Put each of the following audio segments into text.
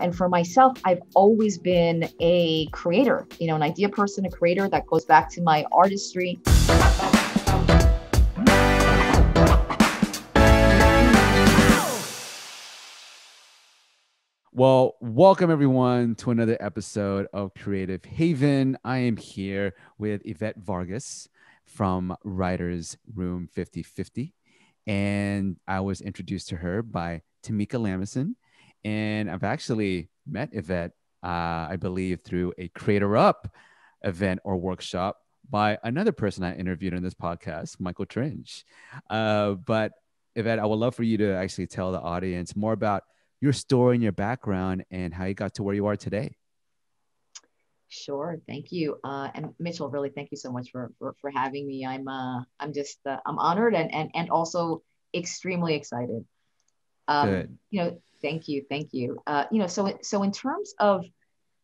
And for myself, I've always been a creator, you know, an idea person, a creator. That goes back to my artistry. Well, welcome everyone to another episode of Creative Haven. I am here with Evette Vargas from Writers Room 5050. And I was introduced to her by Tamika Lamison. And I've actually met Evette, I believe, through a Creator Up event or workshop by another person I interviewed in this podcast, Michael Tringe. But Evette, I would love for you to actually tell the audience more about your story and your background and how you got to where you are today. Sure. Thank you. And Mitchel, really, thank you so much for having me. I'm honored and also extremely excited. Good. You know, Thank you. You know, so in terms of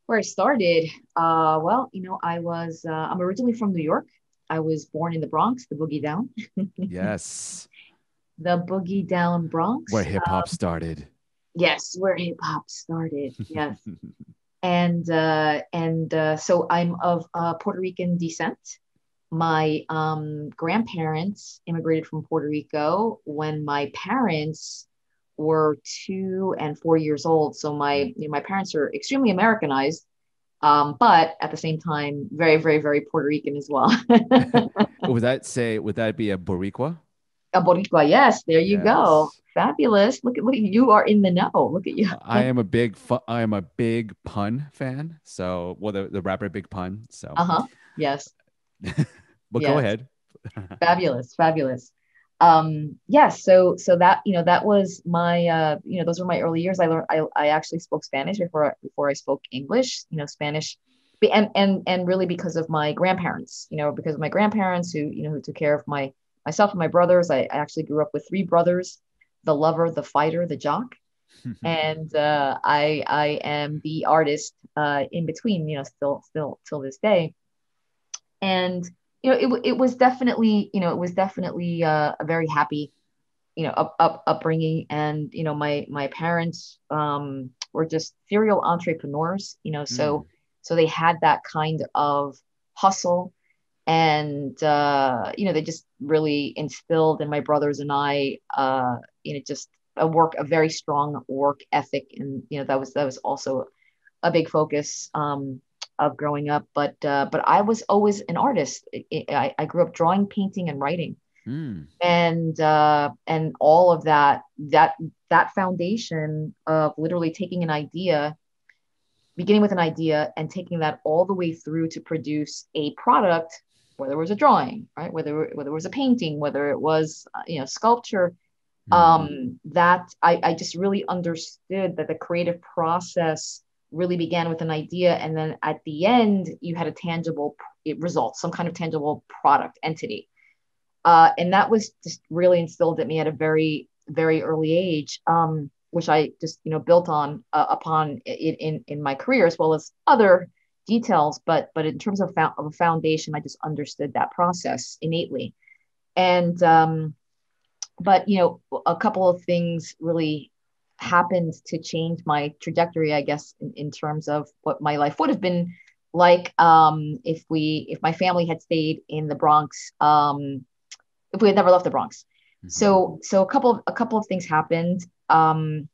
where I started, well, you know, I'm originally from New York. I was born in the Bronx, the Boogie Down. Yes. The Boogie Down Bronx. Where hip hop started. Yes, where hip hop started. Yes. So I'm of Puerto Rican descent. My grandparents immigrated from Puerto Rico when my parents were 2 and 4 years old. So my parents are extremely Americanized, but at the same time, very, very, very Puerto Rican as well. Would that be a Boricua? A Boricua, yes. There you go. Fabulous. Look at you are in the know. Look at you. I am a Big Pun fan. So, well, the rapper Big Pun. So. Yes. But yes. Go ahead. Fabulous. So that, you know, that was my, you know, those were my early years. I actually spoke Spanish before I spoke English, you know, Spanish and really because of my grandparents, you know, who took care of myself and my brothers. I actually grew up with 3 brothers, the lover, the fighter, the jock. And, I am the artist, in between, you know, still till this day. And, you know, it was definitely a very happy, you know, upbringing. And, you know, my parents were just serial entrepreneurs, you know, so they had that kind of hustle. And, you know, they just really instilled in my brothers and I, you know, just a very strong work ethic. And, you know, that was also a big focus of growing up, but I was always an artist. I grew up drawing, painting, and writing, and all of that foundation of literally taking an idea, beginning with an idea, and taking that all the way through to produce a product, whether it was a drawing, right, whether it was a painting, whether it was you know, sculpture, that I just really understood that the creative process really began with an idea, and then at the end you had a tangible result, some kind of tangible product entity, and that was just really instilled at me at a very, very early age, which I just, you know, built on upon it in my career, as well as other details, but in terms of a foundation, I just understood that process innately. And but, you know, a couple of things really happened to change my trajectory, I guess, in terms of what my life would have been like, if my family had stayed in the Bronx, if we had never left the Bronx. So a couple of things happened. My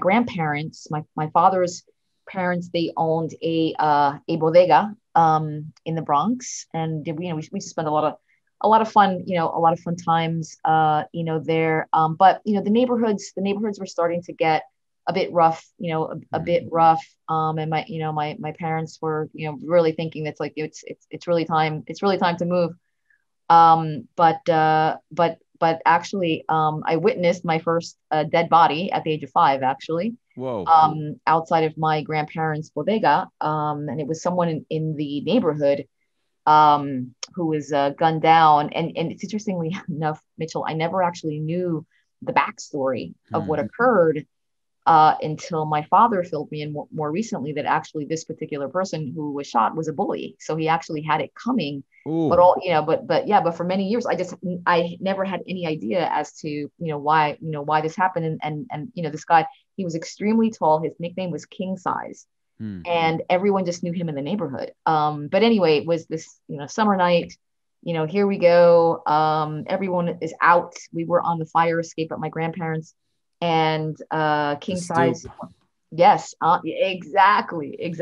grandparents, my father's parents, they owned a bodega in the Bronx, and you know, we spent a lot of fun, you know, a lot of fun times, you know, there. But, you know, the neighborhoods were starting to get a bit rough, you know, a bit rough. And my parents were, you know, really thinking that's like, it's really time to move. But actually, I witnessed my first dead body at the age of 5, actually. Whoa. Outside of my grandparents' bodega. And it was someone in the neighborhood, who was gunned down. And it's interestingly enough, Mitchel, I never actually knew the backstory of what occurred until my father filled me in more recently that actually this particular person who was shot was a bully. So he actually had it coming. Ooh. But all, you know, but yeah, but for many years, I never had any idea as to, why this happened. And, this guy, he was extremely tall. His nickname was King Size. And everyone just knew him in the neighborhood. But anyway, it was this, summer night, here we go. Everyone is out. We were on the fire escape at my grandparents', and King Size. Yes, exactly.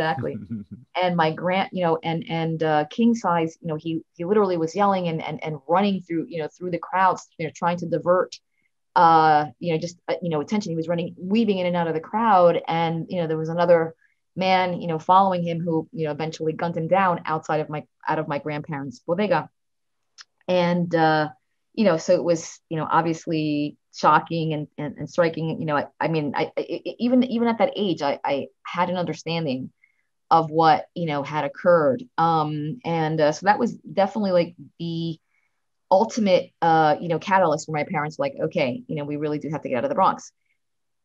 And my King Size, he literally was yelling and running through, through the crowds, trying to divert, attention. He was running, weaving in and out of the crowd. And, there was another man, following him, who, eventually gunned him down outside of my grandparents' bodega. And, so it was, obviously shocking and striking. Even at that age, I had an understanding of what, had occurred. So that was definitely like the ultimate, catalyst for my parents, like, okay, we really do have to get out of the Bronx.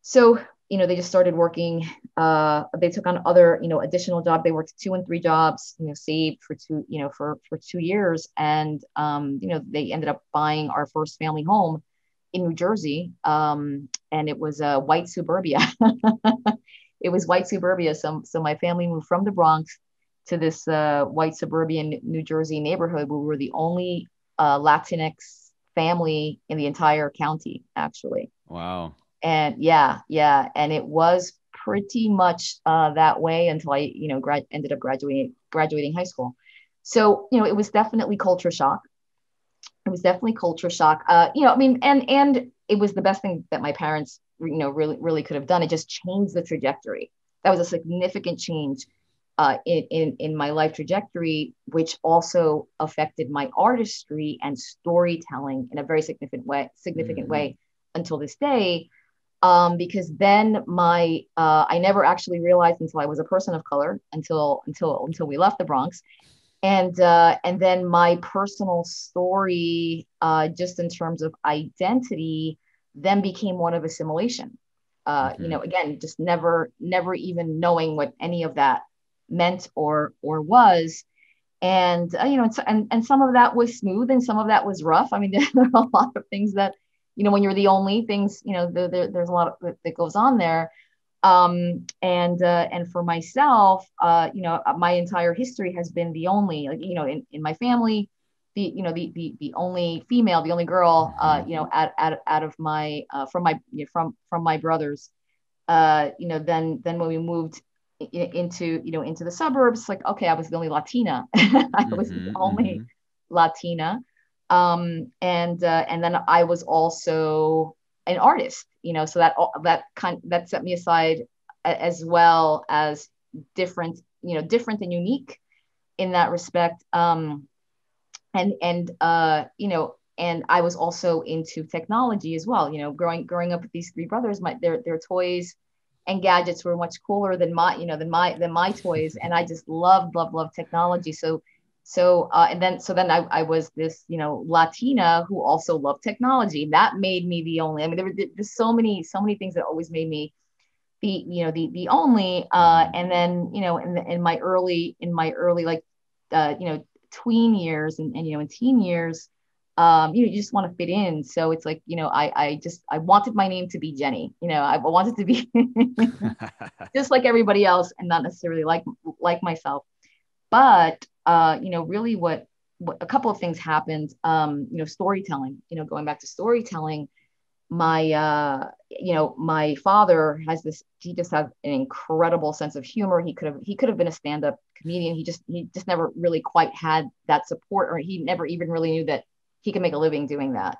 So, they just started working. They took on other, additional jobs. They worked 2 and 3 jobs, saved for two, for 2 years. And, they ended up buying our first family home in New Jersey. And it was a white suburbia. It was white suburbia. So my family moved from the Bronx to this white suburban New Jersey neighborhood, where we were the only Latinx family in the entire county, actually. Wow. And yeah. And it was pretty much that way until I, ended up graduating high school. So, it was definitely culture shock. And it was the best thing that my parents, really could have done. It just changed the trajectory. That was a significant change in my life trajectory, which also affected my artistry and storytelling in a very significant way until this day. Because then I never actually realized until I was a person of color, until we left the Bronx. And then my personal story, just in terms of identity, then became one of assimilation. Again, just never even knowing what any of that meant or was. And, and some of that was smooth and some of that was rough. I mean, there are a lot of things that, when you're the only things, there's a lot that goes on there. And for myself, my entire history has been the only, in my family, the only female, the only girl, out of my, from my brothers, then when we moved into the suburbs, like, okay, I was the only Latina, I was the only Latina. And then I was also an artist, so that set me aside as well as different, different and unique in that respect. And I was also into technology as well, growing up with these three brothers, their toys and gadgets were much cooler than my, than my toys. And I just loved technology. So then I was this, Latina who also loved technology. That made me the only. I mean, there were just so many things that always made me the only. And then, in my early tween years and in teen years, you just want to fit in. So it's like, I wanted my name to be Jenny. I wanted to be just like everybody else and not necessarily like myself. But really what a couple of things happened, storytelling, going back to storytelling, my father he just has an incredible sense of humor. He could have been a stand-up comedian. He just never really quite had that support, or he never even really knew that he could make a living doing that,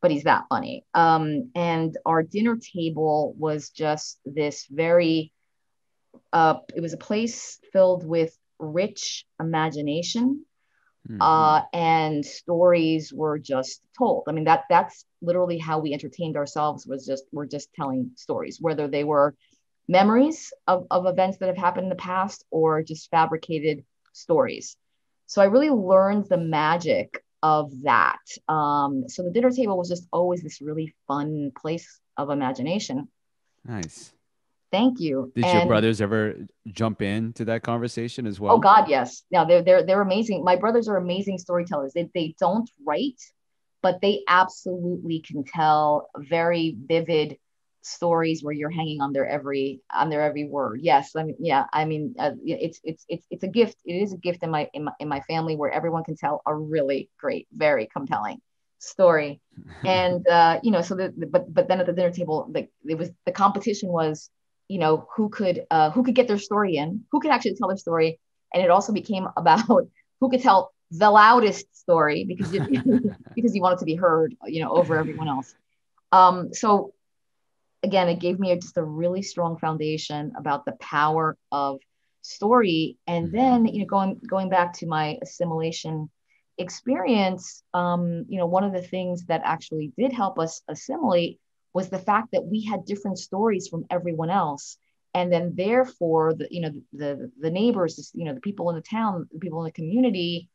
but he's that funny. And our dinner table was just this very, it was a place filled with rich imagination, and stories were just told. I mean, that's literally how we entertained ourselves, we're just telling stories, whether they were memories of events that have happened in the past or just fabricated stories. So I really learned the magic of that. So the dinner table was just always this really fun place of imagination. Nice. Thank you. Did your brothers ever jump into that conversation as well? Oh God, yes. No, they're amazing. My brothers are amazing storytellers. They don't write, but they absolutely can tell very vivid stories where you're hanging on their every word. Yes. I mean, yeah. I mean, it's a gift. It is a gift in my family, where everyone can tell a really great, very compelling story. And, you know, so but then at the dinner table, like, it was, the competition was, you know, who could get their story in, who could actually tell their story. And it also became about who could tell the loudest story, because you want it to be heard, you know, over everyone else. So again, it gave me just a really strong foundation about the power of story. And then, you know, going back to my assimilation experience, you know, one of the things that actually did help us assimilate was the fact that we had different stories from everyone else. And then therefore, the neighbors, you know, the people in the town, the people in the community,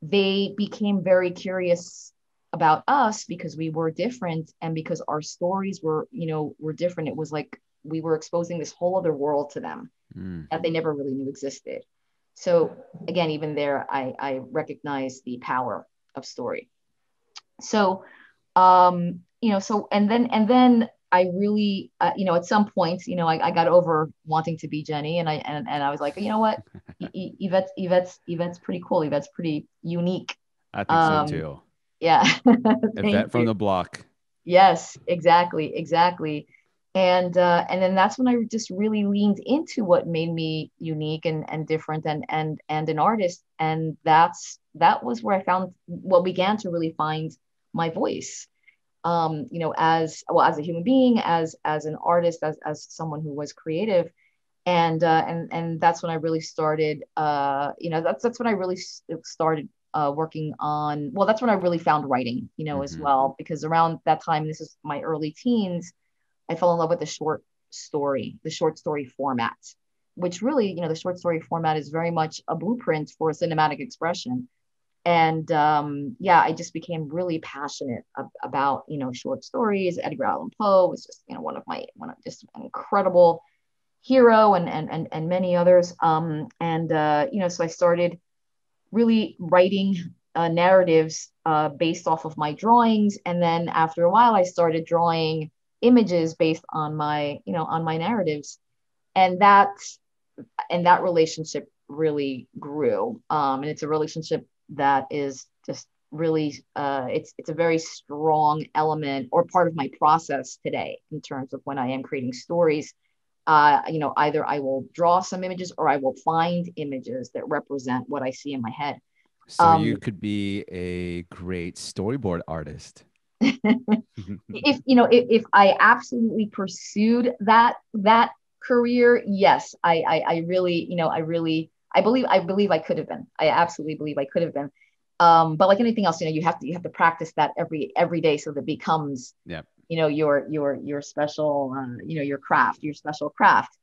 they became very curious about us because we were different, and because our stories were different. It was like we were exposing this whole other world to them that they never really knew existed. So again, even there, I recognize the power of story. So, you know, so, and then I really, you know, at some point, you know, I got over wanting to be Jenny, and I was like, you know what, Evette's pretty cool. Evette's pretty unique. I think so too. Yeah. Evette from the block. Yes, exactly. Exactly. And then that's when I just really leaned into what made me unique and different and an artist. And that was where I found what began to really find my voice, you know, as a human being, as an artist, as someone who was creative. And that's when I really started, you know, that's when I really started working on, well, that's when I really found writing, you know, as well, because around that time, this is my early teens, I fell in love with the short story format, which really, you know, the short story format is very much a blueprint for cinematic expression. And yeah, I just became really passionate about, you know, short stories. Edgar Allan Poe was just, you know, one of just an incredible hero, and many others. You know, so I started really writing narratives based off of my drawings. And then after a while, I started drawing images based on my narratives, and that relationship really grew, and it's a relationship that is just really it's a very strong element or part of my process today in terms of when I am creating stories. You know, either I will draw some images or I will find images that represent what I see in my head. So you could be a great storyboard artist. If I absolutely pursued that career, yes, I believe I could have been. I absolutely believe I could have been. But like anything else, you know, you have to practice that every day, so that it becomes, you know, your special, you know, your special craft.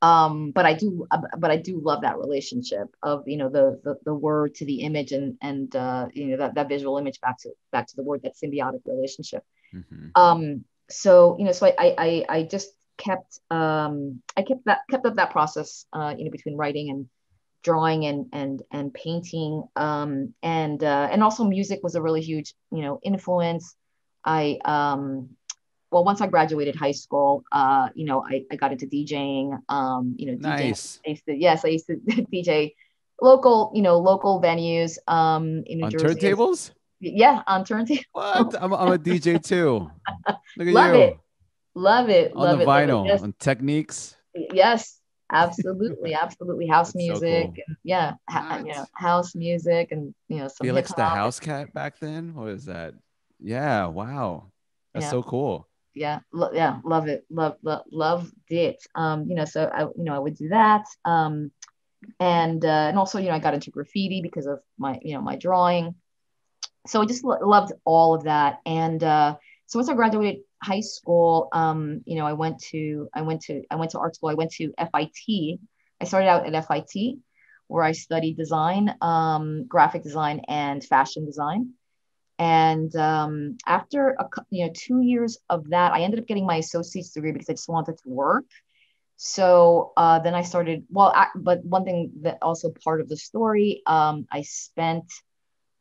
But I do love that relationship of, you know, the word to the image, and you know, that visual image back to the word, that symbiotic relationship. So, you know, so I just kept, kept up that process, you know, between writing and drawing and painting. And also music was a really huge, you know, influence. Well, once I graduated high school, you know, I got into DJing, you know, DJing. Nice. I used to DJ local, you know, local venues in New Jersey. On turntables? Yeah, on turntables. What? I'm a DJ too. Look at love you. Love it. On love the it, vinyl, yes. On techniques. Yes, absolutely. Absolutely. House That's music. So cool. And, yeah. Nice. You know, house music and, you know, some Felix hip-hop. The House Cat back then? What is that? Yeah. Wow. That's so cool. Yeah. Yeah. Love it. Loved it. You know, so I would do that. And also, you know, I got into graffiti because of my drawing. So I just loved all of that. And, so once I graduated high school, you know, I went to art school. I went to FIT. I started out at FIT, where I studied design, graphic design and fashion design. And after 2 years of that, I ended up getting my associate's degree because I just wanted to work. So then I started, but one thing that also part of the story, I spent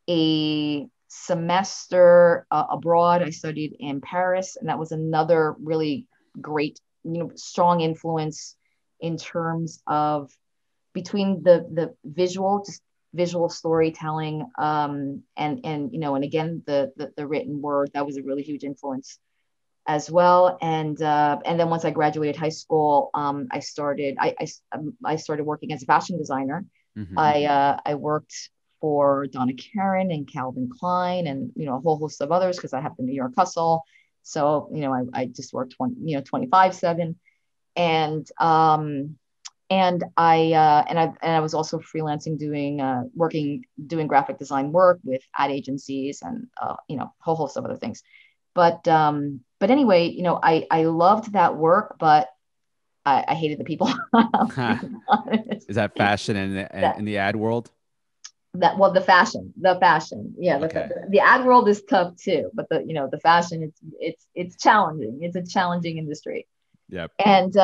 a semester abroad. I studied in Paris, and that was another really great, strong influence in terms of between the visual, just visual storytelling, and again, the written word. That was a really huge influence as well. And then once I graduated high school, I started working as a fashion designer. Mm-hmm. I worked for Donna Karen and Calvin Klein and, a whole host of others, because I have the New York hustle. So, I just worked 25/7, and I was also freelancing, doing graphic design work with ad agencies and, whole host of other things. But anyway, I loved that work, but I hated the people. Is that fashion in the ad world? The fashion. Yeah. Okay. The ad world is tough too, but the fashion, it's challenging. It's a challenging industry. Yep. And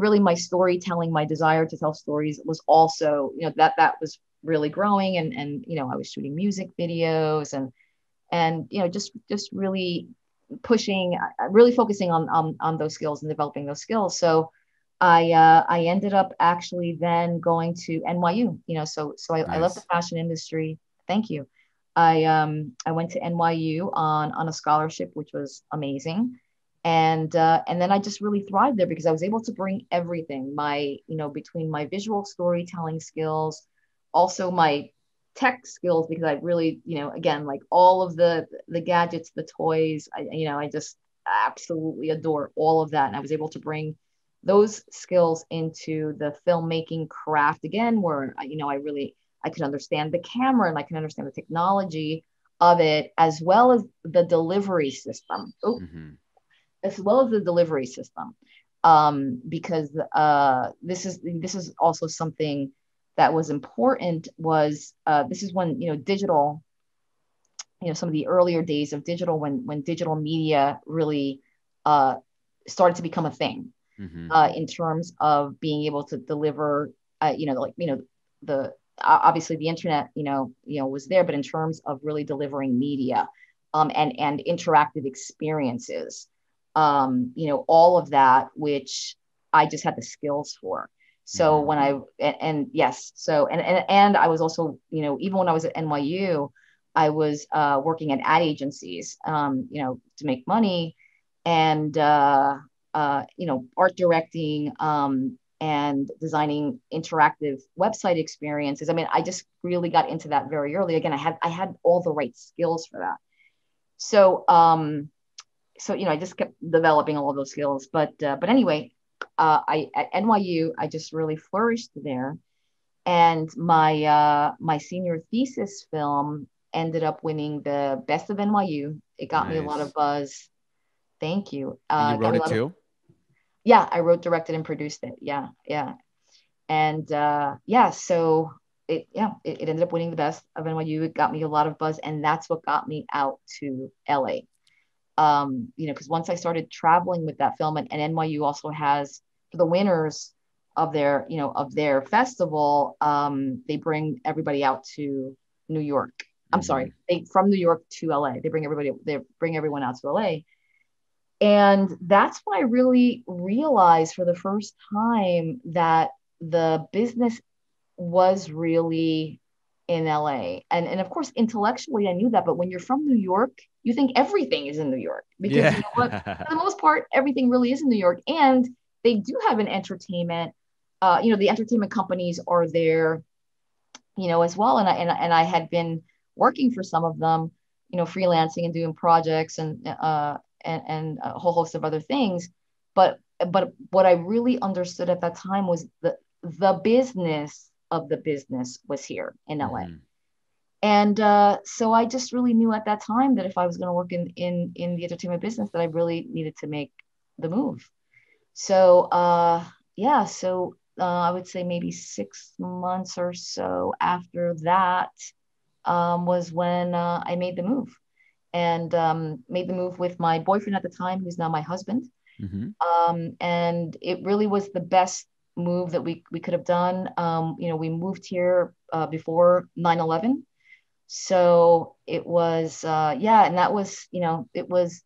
really my storytelling, my desire to tell stories was also, that was really growing, and I was shooting music videos and just really pushing, really focusing on those skills and developing those skills. So I ended up actually then going to NYU, so nice. I left the fashion industry. Thank you. I went to NYU on a scholarship, which was amazing. And then I just really thrived there because I was able to bring everything, between my visual storytelling skills, also my tech skills, because I really, again, like all of the gadgets, the toys, I just absolutely adore all of that. And I was able to bring those skills into the filmmaking craft again, where, I could understand the camera and I can understand the technology of it, as well as the delivery system. Oh, mm-hmm. As well as the delivery system. Because this is also something that was important this is when, digital, some of the earlier days of digital, when digital media really started to become a thing. Mm-hmm. In terms of being able to deliver, obviously the internet, was there, but in terms of really delivering media, and interactive experiences, all of that, which I just had the skills for. So mm-hmm. And I was also, even when I was at NYU, I was working at ad agencies, to make money, and art directing, and designing interactive website experiences. I mean, I just really got into that very early. Again, I had all the right skills for that. So, I just kept developing all of those skills, but anyway, at NYU, I just really flourished there. And my senior thesis film ended up winning the Best of NYU. It got me a lot of buzz. Thank you. You wrote it too? Yeah, I wrote, directed, and produced it. Yeah, yeah. And so it ended up winning the Best of NYU. It got me a lot of buzz, and that's what got me out to LA. Because once I started traveling with that film, and NYU also has, for the winners of their, festival, they bring everybody out to New York. I'm mm-hmm. sorry, from New York to LA. They bring everyone out to LA. And that's when I really realized for the first time that the business was really in LA. And of course, intellectually, I knew that. But when you're from New York, you think everything is in New York. Because yeah. For the most part, everything really is in New York. And they do have an entertainment, the entertainment companies are there, as well. And I had been working for some of them, freelancing and doing projects and a whole host of other things. But what I really understood at that time was the business of the business was here in LA. Mm-hmm. And so I just really knew at that time that if I was going to work in the entertainment business, that I really needed to make the move. So I would say maybe 6 months or so after that was when I made the move. And made the move with my boyfriend at the time, who's now my husband. And it really was the best move that we could have done. You know, we moved here before 9/11. So it was, yeah, and that was, you know, it was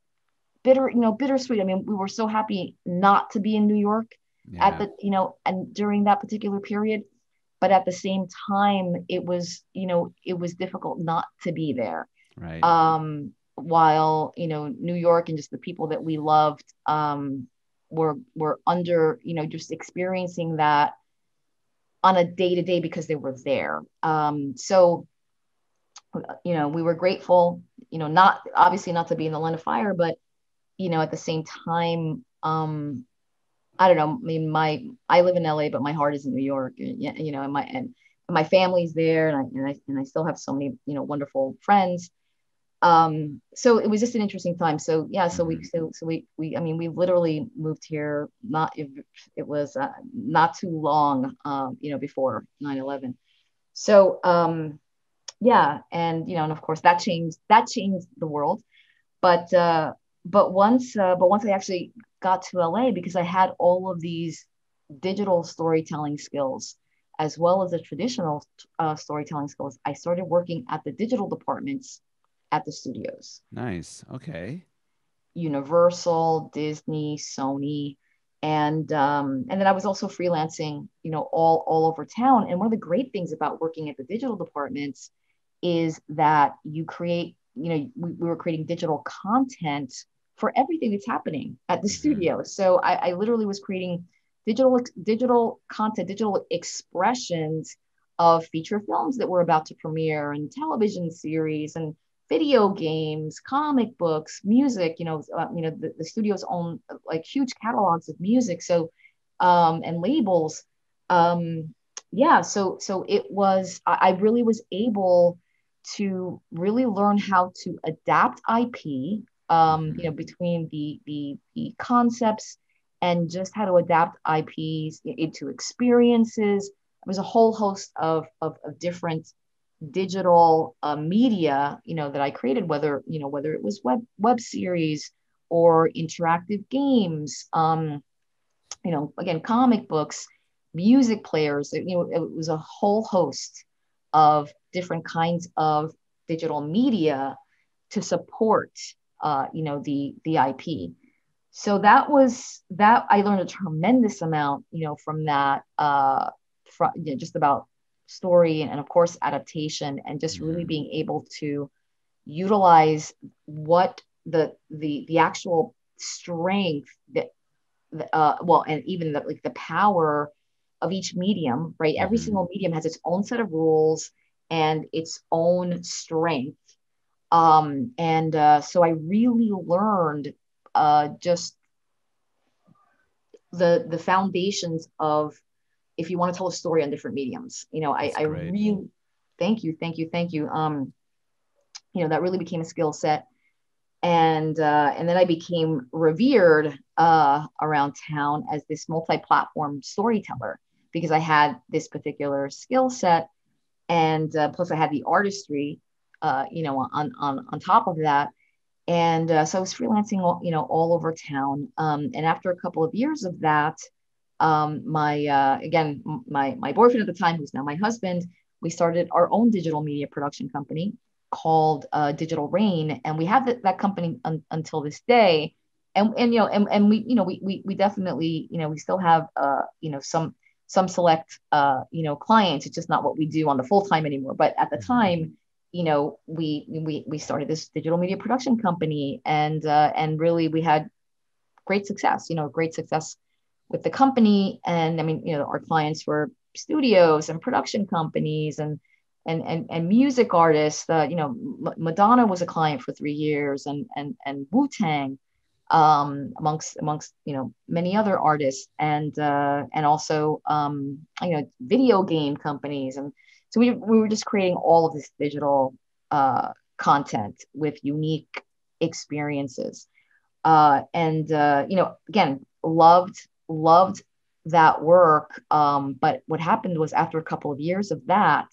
bitter, you know, bittersweet. I mean, we were so happy not to be in New York at the, you know, and during that particular period, but at the same time, it was, you know, it was difficult not to be there. Right. While, you know, New York and just the people that we loved were under, you know, just experiencing that on a day-to-day because they were there. So, you know, we were grateful, you know, not obviously not to be in the line of fire, but, you know, at the same time, I don't know, I mean, I live in LA, but my heart is in New York, you know, and my family's there, and I still have so many, you know, wonderful friends. So it was just an interesting time. So yeah, so we I mean, we literally moved here. It was not too long, you know, before 9/11. So, yeah. And, you know, and of course that changed the world. But once I actually got to LA, because I had all of these digital storytelling skills, as well as the traditional storytelling skills, I started working at the digital departments at the studios. Nice. Okay. Universal, Disney, Sony. And then I was also freelancing, you know, all over town. And one of the great things about working at the digital departments is that you create, you know, we were creating digital content for everything that's happening at the studio. So I literally was creating digital content, digital expressions of feature films that were about to premiere, and television series, and video games, comic books, music. You know, the studios own like huge catalogs of music. So, and labels. Yeah. So it was, I really was able to really learn how to adapt IP, you know, between the concepts, and just how to adapt IPs into experiences. It was a whole host of different digital media, you know, that I created, whether it was web series or interactive games, you know, again, comic books, music players. You know, it was a whole host of different kinds of digital media to support, you know, the IP. So that was that. I learned a tremendous amount, you know, from that, from, you know, just about story and of course adaptation, and just really being able to utilize what the actual strength that and even the power of each medium, right? Every single medium has its own set of rules and its own strength, so I really learned just the foundations of, if you want to tell a story on different mediums, you know, I really, thank you. You know, that really became a skill set. And then I became revered around town as this multi-platform storyteller, because I had this particular skill set. And plus I had the artistry, you know, on top of that. And so I was freelancing, you know, all over town. And after a couple of years of that, my boyfriend at the time, who's now my husband, we started our own digital media production company called Digital Rain, and we have that company until this day. And you know, and we, you know, we definitely, you know, we still have you know, some select you know, clients. It's just not what we do on the full time anymore. But at the time, you know, we started this digital media production company, and really we had great success with the company. And I mean, you know, our clients were studios and production companies and music artists. You know, Madonna was a client for 3 years, and Wu Tang, amongst you know, many other artists, and also you know, video game companies. And so we were just creating all of this digital content with unique experiences, and you know, again, loved that work. But what happened was, after a couple of years of that,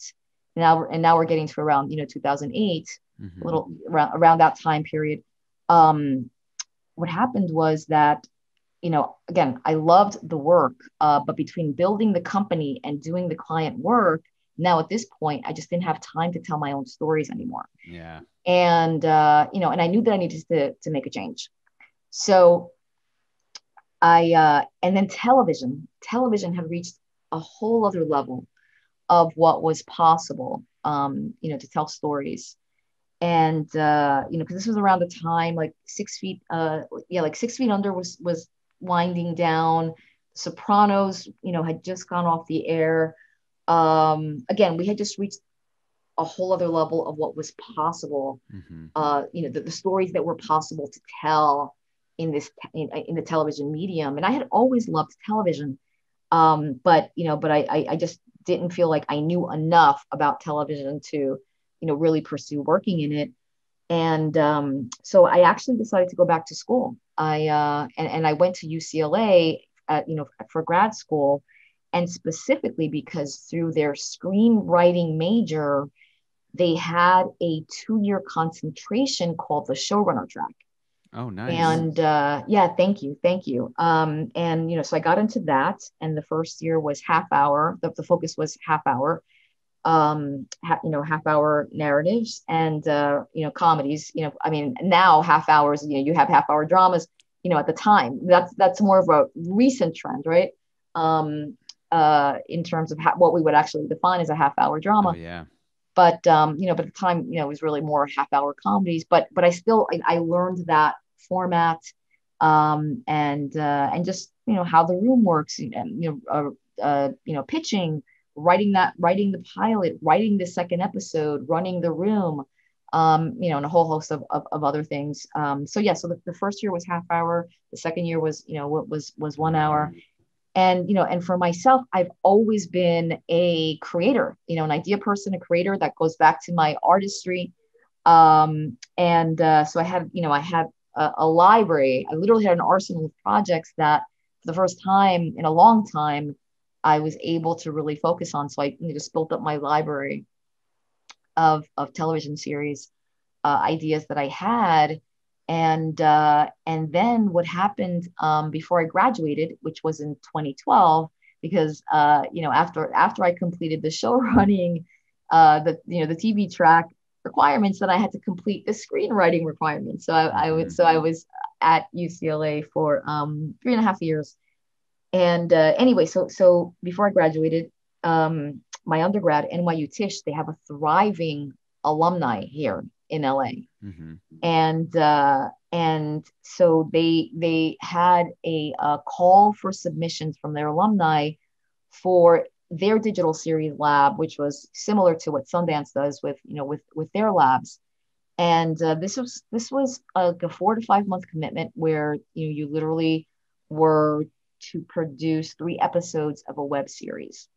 now we're getting to around, you know, 2008, a little around that time period. What happened was that you know, again, I loved the work, but between building the company and doing the client work, now at this point, I just didn't have time to tell my own stories anymore. Yeah. And, you know, and I knew that I needed to make a change. So I, and then television had reached a whole other level of what was possible, you know, to tell stories. And, you know, cause this was around the time, like 6 feet, like 6 feet Under was winding down. Sopranos, you know, had just gone off the air. Again, we had just reached a whole other level of what was possible. Mm-hmm. You know, the stories that were possible to tell in this, in the television medium. And I had always loved television. But, you know, but I just didn't feel like I knew enough about television to, you know, really pursue working in it. And, so I actually decided to go back to school. I went to UCLA at, you know, for grad school. And specifically because through their screenwriting major, they had a 2-year concentration called the showrunner track. Oh, nice. And yeah, thank you. And, you know, so I got into that, and the first year was half hour. The focus was half hour, half hour narratives and, you know, comedies. You know, I mean, now half hours, you know, you have half hour dramas, you know, at the time. That's more of a recent trend, right? In terms of what we would actually define as a half hour drama. Oh, yeah. But, you know, but at the time, you know, it was really more half hour comedies, but I still, I learned that format, and just, you know, how the room works, and, you know, pitching, writing the pilot, writing the second episode, running the room, you know, and a whole host of other things. So yeah, so the first year was half hour. The second year was, you know, was 1 hour. And, you know, and for myself, I've always been a creator, you know, an idea person, a creator. That goes back to my artistry. So I had a library. I literally had an arsenal of projects that for the first time in a long time, I was able to really focus on. So I just built up my library of television series, ideas that I had. And then what happened, before I graduated, which was in 2012, because, you know, after I completed the show running, the TV track requirements, then I had to complete the screenwriting requirements. So I was at UCLA for, 3.5 years. And, anyway, so before I graduated, my undergrad, NYU Tisch, they have a thriving alumni here in LA. Mm-hmm. And so they had a call for submissions from their alumni for their digital series lab, which was similar to what Sundance does with, you know, with their labs. And this was a 4 to 5 month commitment where, you know, you literally were to produce 3 episodes of a web series.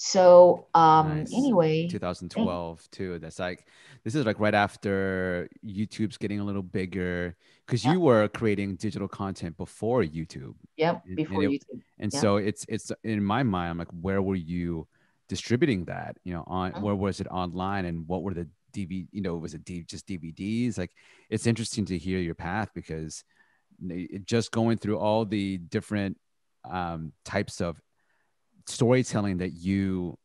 So, nice. Anyway, 2012 too. That's like, this is like right after YouTube's getting a little bigger, because you were creating digital content before YouTube. Yep. Before YouTube. And so it's in my mind, I'm like, where were you distributing that, you know, on, where was it online, and what were the DVD, you know, was it just DVDs? Like, it's interesting to hear your path, because just going through all the different, types of storytelling that you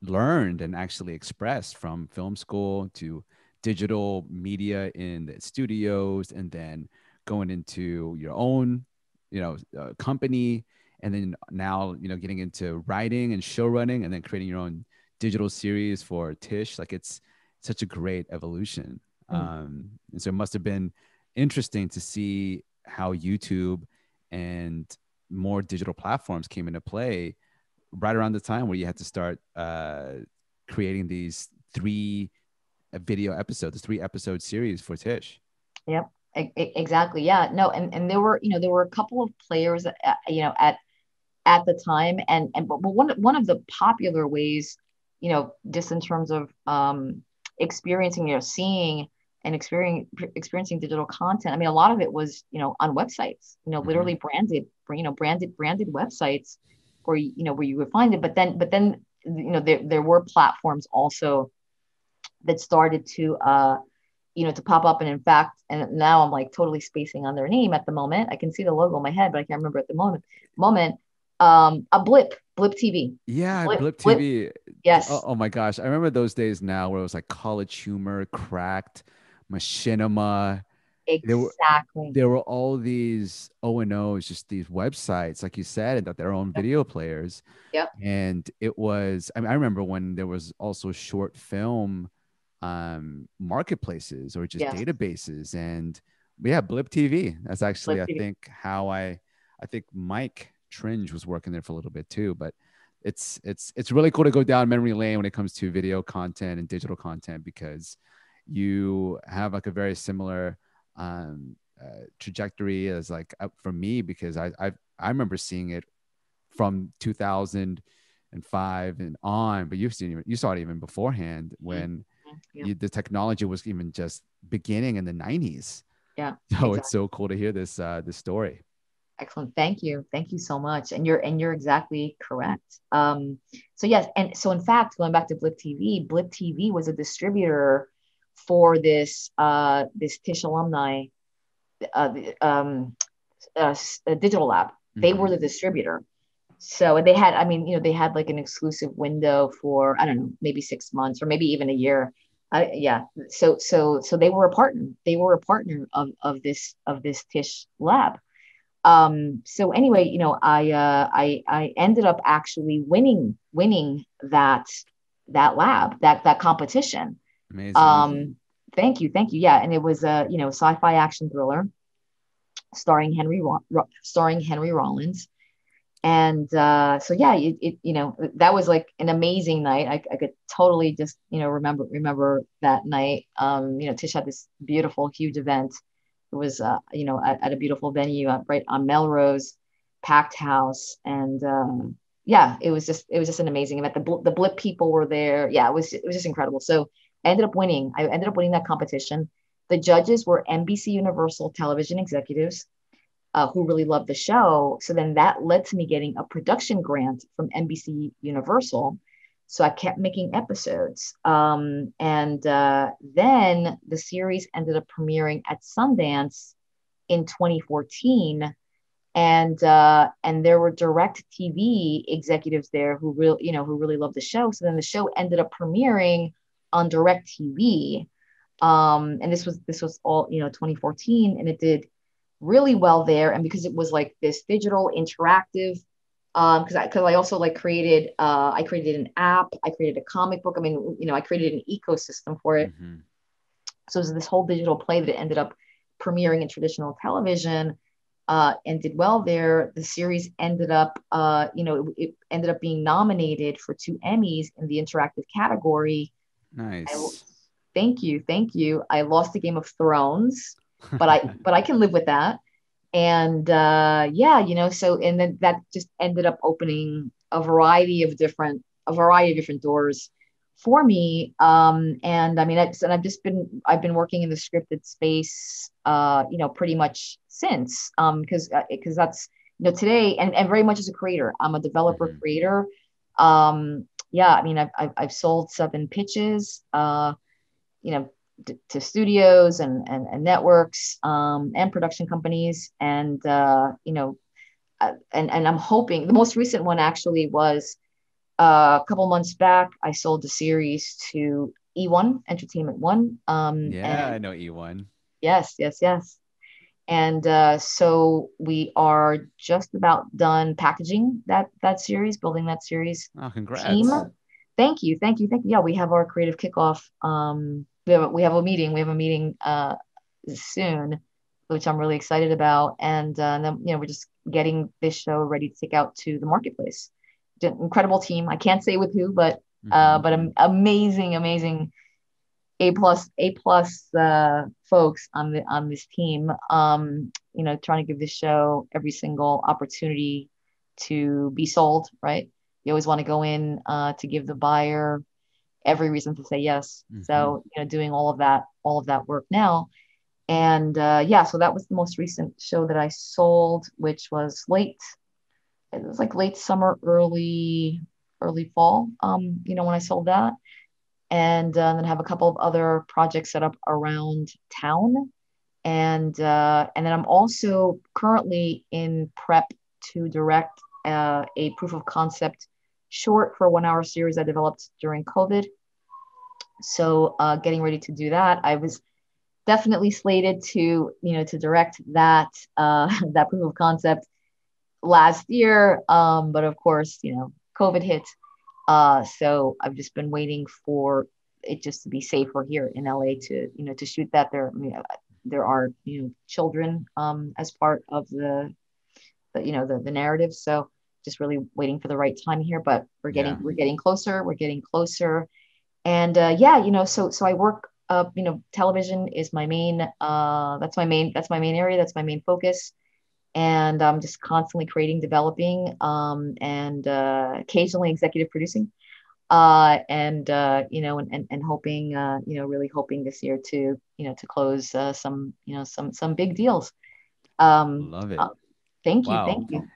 learned and actually expressed, from film school to digital media in the studios, and then going into your own, you know, company, and then now, you know, getting into writing and show running, and then creating your own digital series for Tisch. Like, it's such a great evolution. And so it must have been interesting to see how YouTube and more digital platforms came into play right around the time where you had to start creating these 3 episode series for Tisch. Yep, exactly. Yeah, no. And there were a couple of players, you know, at the time. But one of the popular ways, you know, just in terms of experiencing, you know, seeing and experiencing digital content. I mean, a lot of it was, you know, on websites, you know, literally branded websites, or, you know, where you would find it. But then, you know, there were platforms also that started to, you know, to pop up. And in fact, and now I'm like totally spacing on their name at the moment. I can see the logo in my head, but I can't remember at the moment. A Blip TV. Yeah. Blip TV. Yes. Oh my gosh. I remember those days now where it was like College Humor, Cracked, Machinima. Exactly. There were all these O&Os, just these websites, like you said, that their own video players. Yep. And it was, I mean, I remember when there was also short film marketplaces or just databases. And yeah, Blip TV. That's actually, Blip TV. I think Mike Tringe was working there for a little bit too, but it's really cool to go down memory lane when it comes to video content and digital content, because you have like a very similar trajectory as like for me, because I remember seeing it from 2005 and on, but you saw it even beforehand when the technology was even just beginning in the 90s. Yeah. So It's so cool to hear this this story. Excellent. Thank you so much. And you're exactly correct. So yes, and so in fact, going back to Blip TV was a distributor for this this Tisch alumni digital lab. They were the distributor. So they had, I mean, you know, they had like an exclusive window for, I don't know, maybe 6 months or maybe even a year. So they were a partner. They were a partner of this Tisch lab. So anyway, you know, I ended up actually winning that lab, that competition. Amazing. Thank you. Yeah. And it was a, you know, sci-fi action thriller starring Henry Rollins. And, so yeah, it you know, that was like an amazing night. I could totally just, you know, remember that night. You know, Tisch had this beautiful, huge event. It was, you know, at a beautiful venue right on Melrose, packed house. And, yeah, it was just an amazing event. The Blip people were there. Yeah. It was just incredible. So I ended up winning that competition. The judges were NBC Universal television executives who really loved the show. So then that led to me getting a production grant from NBC Universal. So I kept making episodes. Then the series ended up premiering at Sundance in 2014. And there were DirectTV executives there who really loved the show. So then the show ended up premiering on DirecTV. And this was all, you know, 2014, and it did really well there. And because it was like this digital interactive, because I also like created an app, I created a comic book. I mean, you know, I created an ecosystem for it. Mm-hmm. So it was this whole digital play that ended up premiering in traditional television, and did well there. The series ended up, you know, it ended up being nominated for 2 Emmys in the interactive category. Nice. Thank you. I lost to Game of Thrones, but I can live with that. And you know, so and then that just ended up opening a variety of different doors for me. And I mean, I've been working in the scripted space, you know, pretty much since, because that's, you know, today, and very much as a creator. I'm a developer creator. Yeah, I mean, I've sold 7 pitches, you know, to studios and networks, and production companies, and you know, and I'm hoping the most recent one actually was a couple months back. I sold the series to E1 Entertainment One. Yeah, I know E1. Yes. And so we are just about done packaging that series, building that series. Oh, congrats. Team. Thank you. Yeah, we have our creative kickoff. We have a meeting soon, which I'm really excited about. And then, you know, we're just getting this show ready to take out to the marketplace. Incredible team. I can't say with who, but amazing. A plus folks on this team, you know, trying to give this show every single opportunity to be sold, right? You always want to go in to give the buyer every reason to say yes. Mm-hmm. So, you know, doing all of that work now. And so that was the most recent show that I sold, which was late summer, early fall, you know, when I sold that. and then have a couple of other projects set up around town. And then I'm also currently in prep to direct a proof of concept short for a 1-hour series I developed during COVID. So getting ready to do that. I was definitely slated to, to direct that, that proof of concept last year. But of course, COVID hit. So I've just been waiting for it just to be safer here in LA to, to shoot that. There are, children as part of the narrative. So just really waiting for the right time here, but we're getting closer. And yeah, so I work, television is my main, that's my main area. That's my main focus. And I'm just constantly creating, developing, and occasionally executive producing, and hoping, really hoping this year to, to close some, some big deals. Love it. Thank you. Wow. Thank you.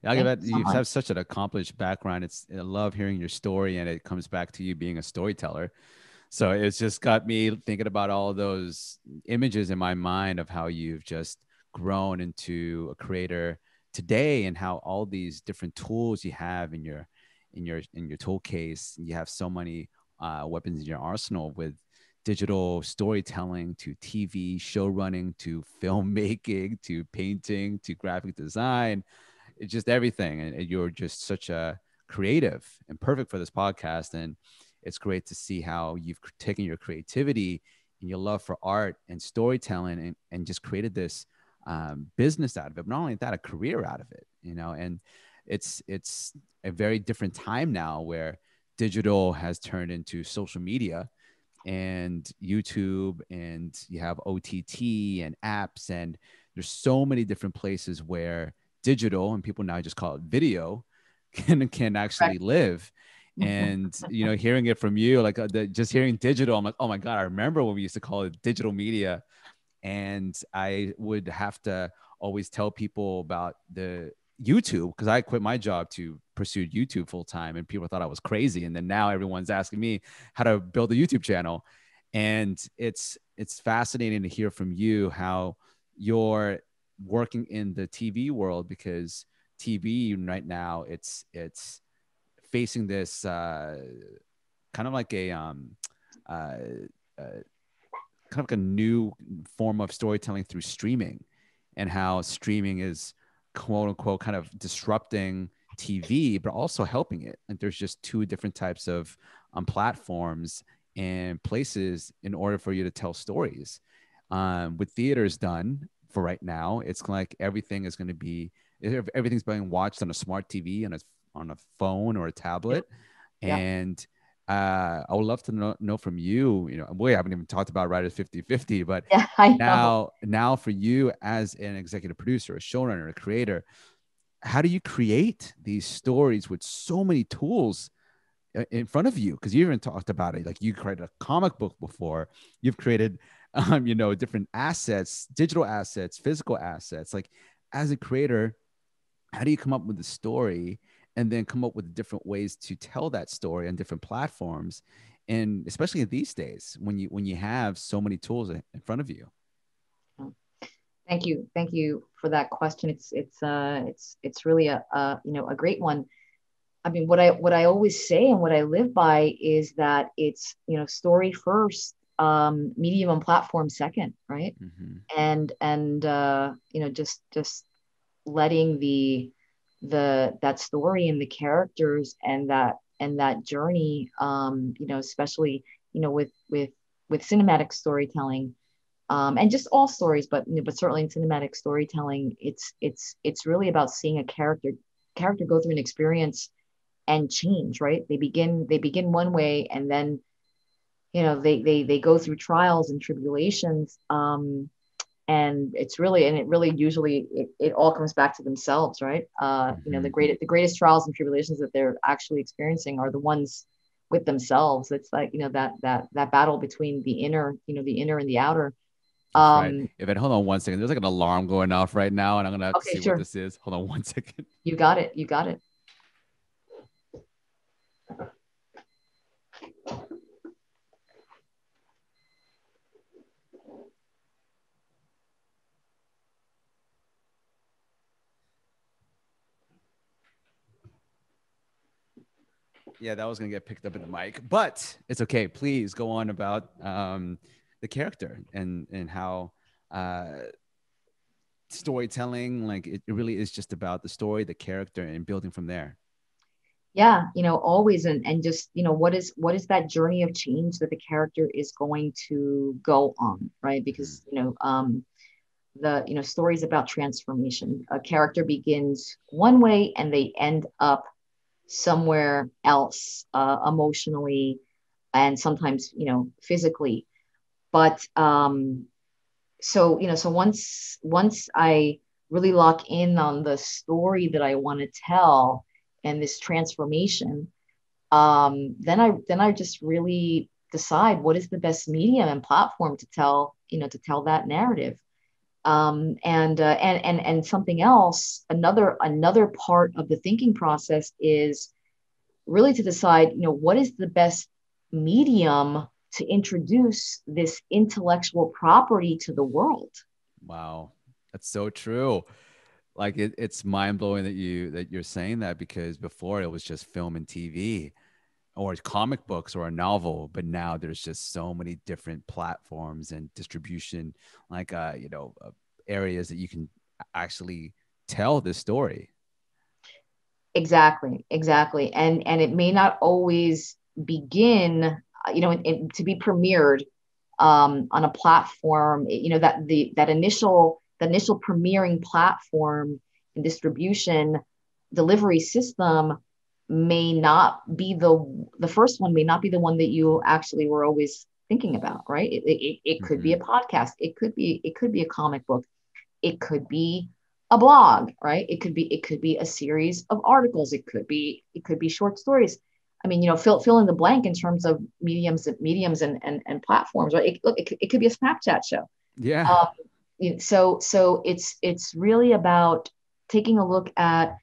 You have such an accomplished background. I love hearing your story, and it comes back to you being a storyteller. So it's just got me thinking about all those images in my mind of how you've just grown into a creator today, and how all these different tools you have in your tool case. You have so many weapons in your arsenal, with digital storytelling to TV show running, to filmmaking, to painting, to graphic design. It's just everything. And you're just such a creative and perfect for this podcast. And it's great to see how you've taken your creativity and your love for art and storytelling and just created this business out of it, but not only that, a career out of it, and it's a very different time now where digital has turned into social media and YouTube, and you have OTT and apps, and there's so many different places where digital, and people now just call it video, can actually live. And, hearing it from you, like just hearing digital, I'm like, oh my God, I remember when we used to call it digital media. And I would have to always tell people about the YouTube, because I quit my job to pursue YouTube full time, and people thought I was crazy. And then now everyone's asking me how to build a YouTube channel. And it's fascinating to hear from you how you're working in the TV world, because TV right now, it's facing this kind of like a kind of a new form of storytelling through streaming, and how streaming is quote unquote kind of disrupting TV, but also helping it. And there's just two different types of platforms and places in order for you to tell stories. With theaters done for right now, it's like everything's being watched on a smart TV and on a phone or a tablet. Yeah. And I would love to know from you, we haven't even talked about Writers 5050, but yeah, now for you as an executive producer, a showrunner, a creator, how do you create these stories with so many tools in front of you? Because you even talked about it, like you created a comic book before, you've created, different assets, digital assets, physical assets. Like as a creator, how do you come up with a story and then come up with different ways to tell that story on different platforms? And especially these days, when you have so many tools in front of you. Thank you for that question. It's really a great one. I mean, what I always say and what I live by is that it's, story first, medium and platform second, right? Mm-hmm. Just letting that story and the characters and that journey, especially, with cinematic storytelling, and just all stories, but certainly in cinematic storytelling, it's really about seeing a character go through an experience and change, right? They begin one way, and then, they go through trials and tribulations, and it all comes back to themselves, right? The greatest trials and tribulations that they're actually experiencing are the ones with themselves. It's like, that battle between the inner and the outer. Right. Evette, hold on one second. There's like an alarm going off right now, and I'm going to have to see what this is. Hold on one second. You got it. yeah, that was going to get picked up in the mic, but it's okay. Please go on about the character and how storytelling, like it really is just about the story, the character, and building from there. Yeah, you know, always. And just, you know, what is that journey of change that the character is going to go on, right? Because, you know, stories about transformation. A character begins one way and they end up somewhere else, emotionally and sometimes, you know, physically. But so once I really lock in on the story that I want to tell and this transformation, then I just really decide what is the best medium and platform to tell that narrative. And something else, another part of the thinking process is really to decide, you know, what is the best medium to introduce this intellectual property to the world? Wow. That's so true. Like it's mind blowing that you're saying that, because before it was just film and TV or comic books or a novel, but now there's just so many different platforms and distribution, like, areas that you can actually tell this story. Exactly. And it may not always begin, you know, to be premiered on a platform, you know, that the initial premiering platform and distribution delivery system may not be the first one, may not be the one that you actually were always thinking about, right? It could be a podcast. It could be a comic book. It could be a blog, right? It could be a series of articles. It could be short stories. I mean, you know, fill in the blank in terms of mediums and platforms, right? It could be a Snapchat show. Yeah. So it's really about taking a look at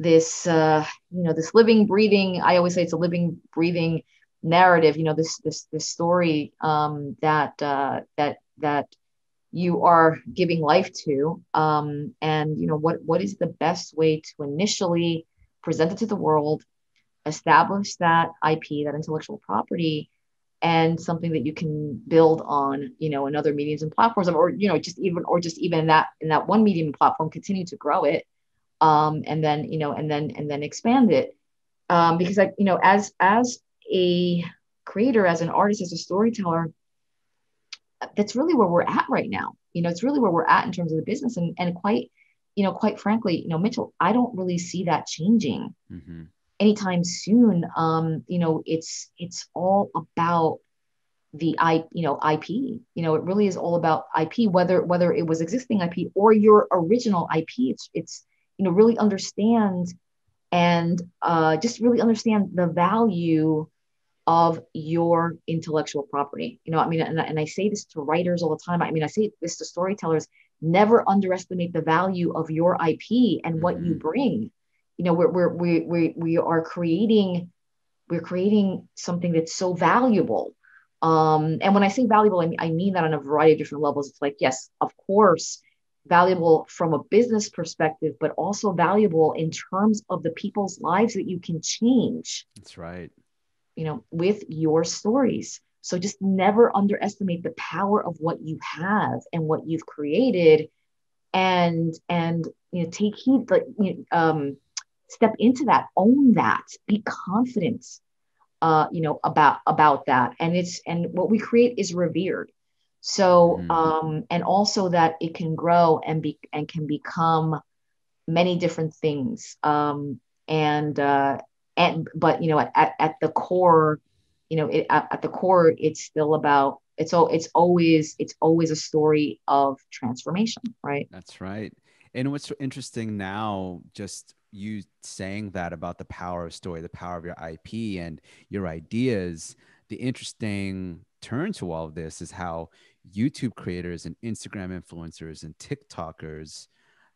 this, this living, breathing, I always say it's a living, breathing narrative, you know, this story that you are giving life to. And, you know, what is the best way to initially present it to the world, establish that IP, that intellectual property, and something that you can build on, you know, in other mediums and platforms, or, you know, just even in that one medium and platform, continue to grow it. And then expand it. Because I, you know, as a creator, as an artist, as a storyteller, that's really where we're at right now. You know, it's really where we're at in terms of the business, and quite frankly, you know, Mitchel, I don't really see that changing anytime soon. You know, it's all about IP, you know, it really is all about IP, whether it was existing IP or your original IP. It's you know, really understand and just really understand the value of your intellectual property. You know, I mean, and I say this to writers all the time. I mean, I say this to storytellers: never underestimate the value of your IP and what you bring. You know, we're creating something that's so valuable. And when I say valuable, I mean that on a variety of different levels. It's like, yes, of course, valuable from a business perspective, but also valuable in terms of the people's lives that you can change. That's right. You know, with your stories. So just never underestimate the power of what you have and what you've created, and you know, take heed, like, you know, step into that, own that, be confident, you know, about that. And what we create is revered. So, and also that it can grow and can become many different things. But, you know, at the core, you know, at the core, it's still about, it's always a story of transformation, right? That's right. And what's interesting now, just you saying that about the power of story, the power of your IP and your ideas, the interesting turn to all of this is how YouTube creators and Instagram influencers and TikTokers,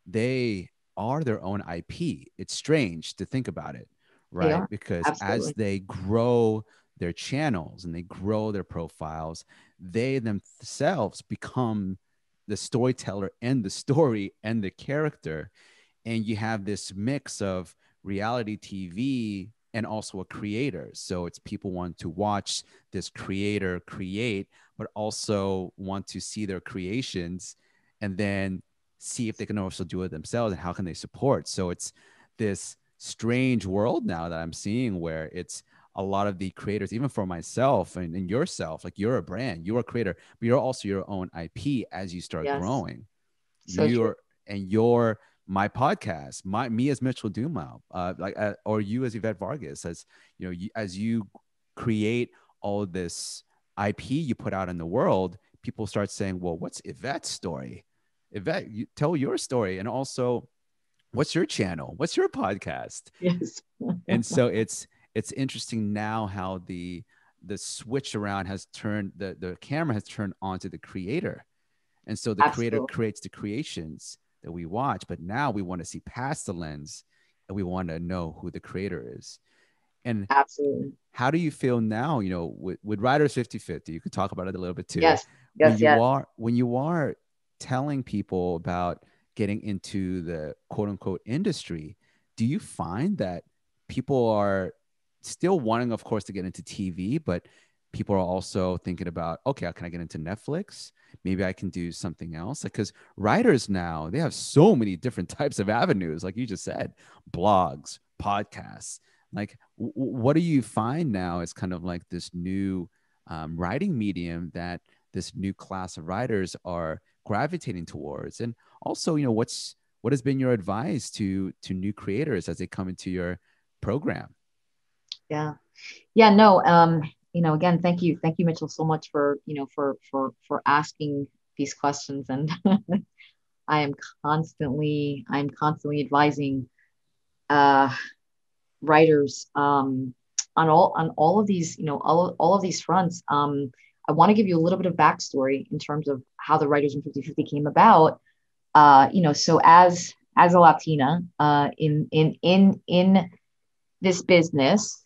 they are their own IP. It's strange to think about it, right? Because absolutely, as they grow their channels and they grow their profiles, they themselves become the storyteller and the story and the character. And you have this mix of reality TV and also a creator. So it's people want to watch this creator create, but also want to see their creations and then see if they can also do it themselves and how can they support. So it's this strange world now that I'm seeing where it's a lot of the creators, even for myself and yourself, like you're a brand, you're a creator, but you're also your own IP as you start growing. So you're, and you're my podcast, me as Mitchel Dumlao, or you as Evette Vargas, as you know, as you create all this IP you put out in the world, people start saying, well, what's Evette's story? Evette, you tell your story. And also, what's your channel? What's your podcast? Yes. And so it's interesting now how the switch around has turned, the camera has turned onto the creator. And so the creator creates the creations that we watch, but now we want to see past the lens and we want to know who the creator is. And how do you feel now, you know, with Writers 5050, you could talk about it a little bit too. When you are telling people about getting into the quote unquote industry, do you find that people are still wanting, of course, to get into TV, but people are also thinking about, okay, how can I get into Netflix? Maybe I can do something else. Like, 'cause writers now, they have so many different types of avenues. Like you just said, blogs, podcasts, like what do you find now is kind of like this new writing medium that this new class of writers are gravitating towards? And also, you know, what has been your advice to new creators as they come into your program? You know, again, thank you, Mitchel, so much for, you know, for asking these questions. And I'm constantly advising writers on all of these, you know, all of these fronts. I want to give you a little bit of backstory in terms of how the Writers Room 5050 came about. You know, so as a Latina in this business,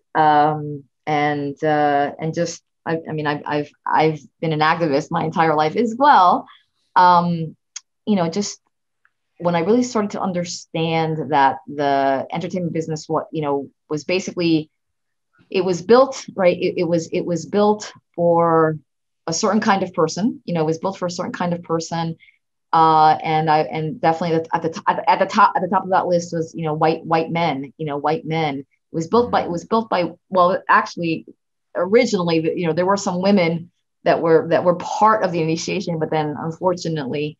and just, I've been an activist my entire life as well. You know, just when I really started to understand that the entertainment business, was basically, it was built, right. It was built for a certain kind of person, you know, it was built for a certain kind of person. And definitely at the top of that list was, you know, white men. It was built by, well, actually originally, you know, there were some women that were part of the initiation, but then unfortunately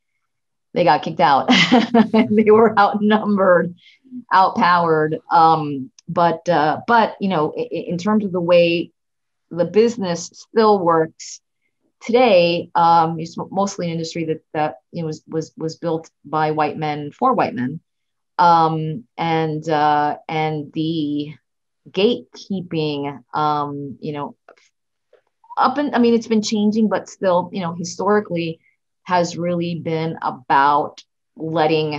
they got kicked out. They were outnumbered, outpowered. But, you know, in terms of the way the business still works today, it's mostly an industry that, you know, was built by white men for white men. And the gatekeeping, you know, it's been changing, but still, you know, historically has really been about letting,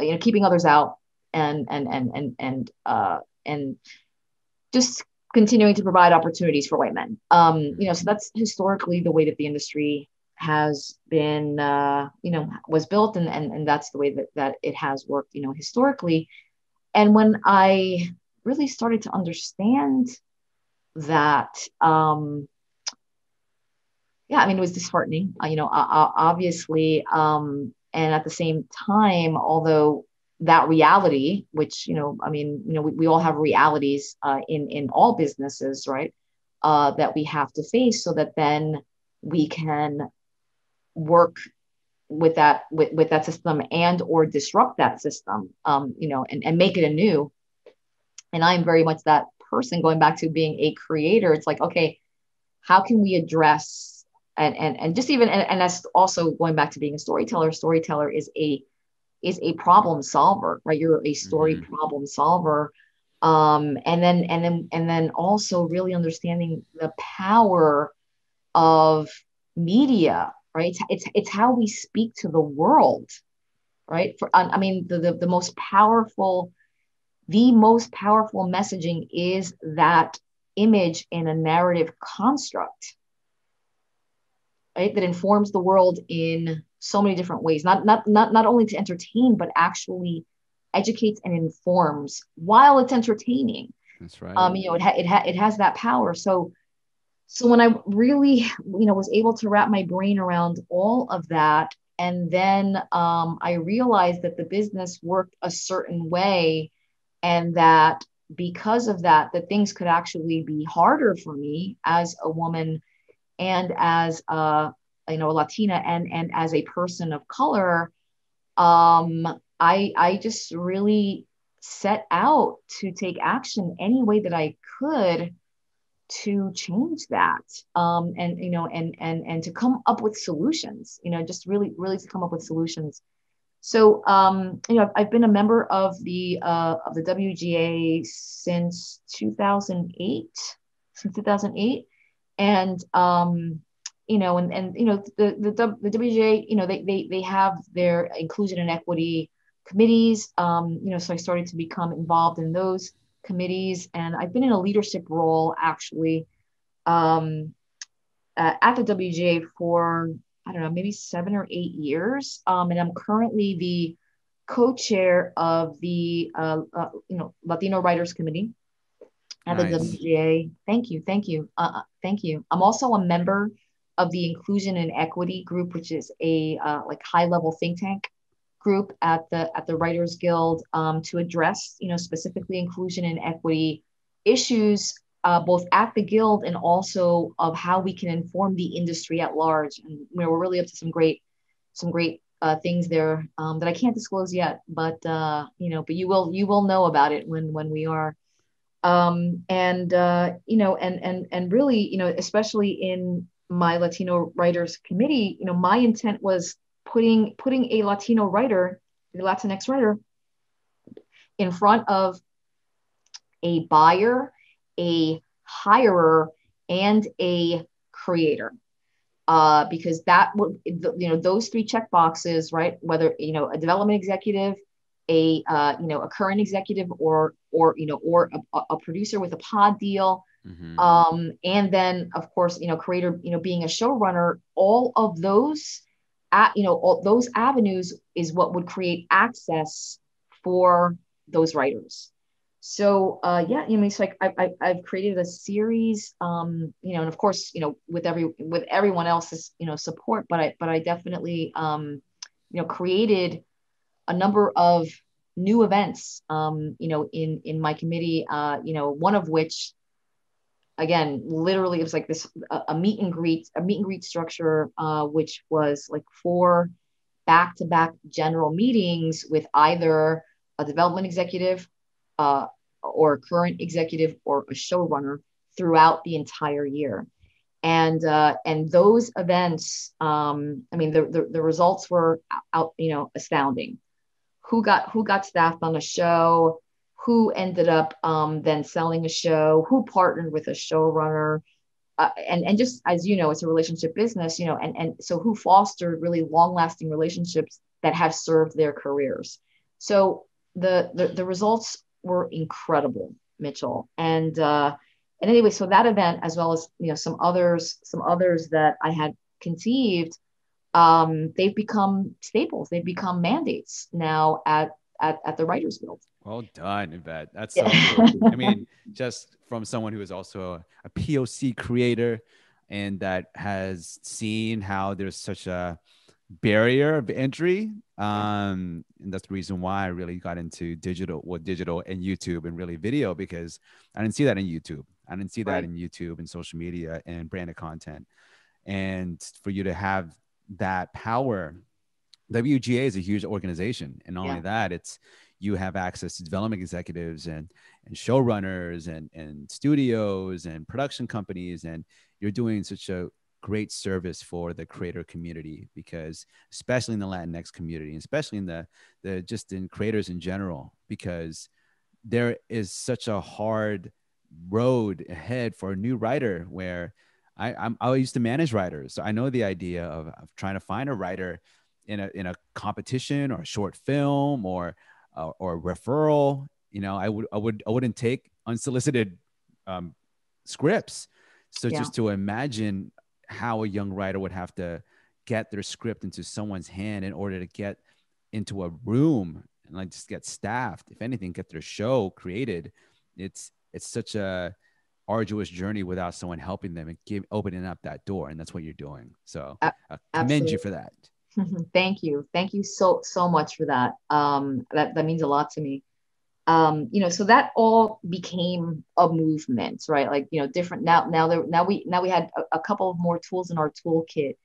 you know, keeping others out and just continuing to provide opportunities for white men. You know, so that's historically the way that the industry has been, you know, was built, and that's the way that it has worked, you know, historically. And when I really started to understand that, it was disheartening, you know, obviously. And at the same time, although that reality, which, you know, we all have realities in all businesses, right, that we have to face so that then we can work with that with that system and or disrupt that system, you know, and make it anew. And I'm very much that person, going back to being a creator. It's like, okay, how can we address and just even and that's also going back to being a storyteller. Storyteller is a problem solver, right? You're a story problem solver. And then also really understanding the power of media, right? It's how we speak to the world, right? The most powerful messaging is that image in a narrative construct, right? That informs the world in so many different ways, not only to entertain, but actually educates and informs while it's entertaining. That's right. You know, it has that power. So when I really, was able to wrap my brain around all of that, and then I realized that the business worked a certain way, and that because of that, the things could actually be harder for me as a woman and as a Latina and as a person of color. I just really set out to take action any way that I could to change that, and to come up with solutions, just really to come up with solutions. So, I've been a member of the WGA since 2008, and, the WGA, they have their inclusion and equity committees, so I started to become involved in those committees, and I've been in a leadership role actually at the WGA for, I don't know, maybe 7 or 8 years. And I'm currently the co-chair of the, Latino Writers Committee at the WGA. Thank you. Thank you. I'm also a member of the Inclusion and Equity Group, which is a high level think tank group at the Writers Guild, to address, specifically inclusion and equity issues, both at the Guild and also of how we can inform the industry at large. And we're really up to some great things there that I can't disclose yet, but you will know about it when we are. And really, especially in my Latino Writers Committee, my intent was putting a Latino writer, the Latinx writer, in front of a buyer, a hirer, and a creator, because that would, those three check boxes, right? Whether a development executive, a current executive, or a producer with a pod deal. Mm-hmm. And then of course, creator, being a showrunner, all of those, all those avenues is what would create access for those writers. So, I've created a series, and of course, with everyone else's, support, but I definitely, created a number of new events, in my committee, one of which, again, literally, it was like this, a meet and greet structure, which was like 4 back-to-back general meetings with either a development executive or a current executive or a showrunner throughout the entire year. And those events, the results were out, astounding. Who got staffed on a show? Who ended up then selling a show? Who partnered with a showrunner? And just as you know, it's a relationship business, and so who fostered really long-lasting relationships that have served their careers. So the results were incredible, Mitchel. And anyway, so that event, as well as some others that I had conceived, they've become staples. They've become mandates now at the Writers Guild. Well done, Evette. That's so cool. I mean, just from someone who is also a POC creator, and that has seen how there's such a barrier of entry. And that's the reason why I really got into digital and YouTube, and really video, because I didn't see that in YouTube. I didn't see that in YouTube and social media and branded content. And for you to have that power, WGA is a huge organization. And not only that, you have access to development executives and showrunners and studios and production companies. And you're doing such a great service for the creator community, because especially in the Latinx community, especially in the just in creators in general, because there is such a hard road ahead for a new writer, where I used to manage writers. So I know the idea of trying to find a writer in a competition or a short film or referral. I wouldn't take unsolicited scripts. So just to imagine how a young writer would have to get their script into someone's hand in order to get into a room and just get staffed, if anything, get their show created. It's it's such a arduous journey without someone helping them and opening up that door. And that's what you're doing. So I commend you for that. Thank you. Thank you so much for that. That means a lot to me. You know, so that all became a movement, right? Like, you know, different now we had a couple of more tools in our toolkit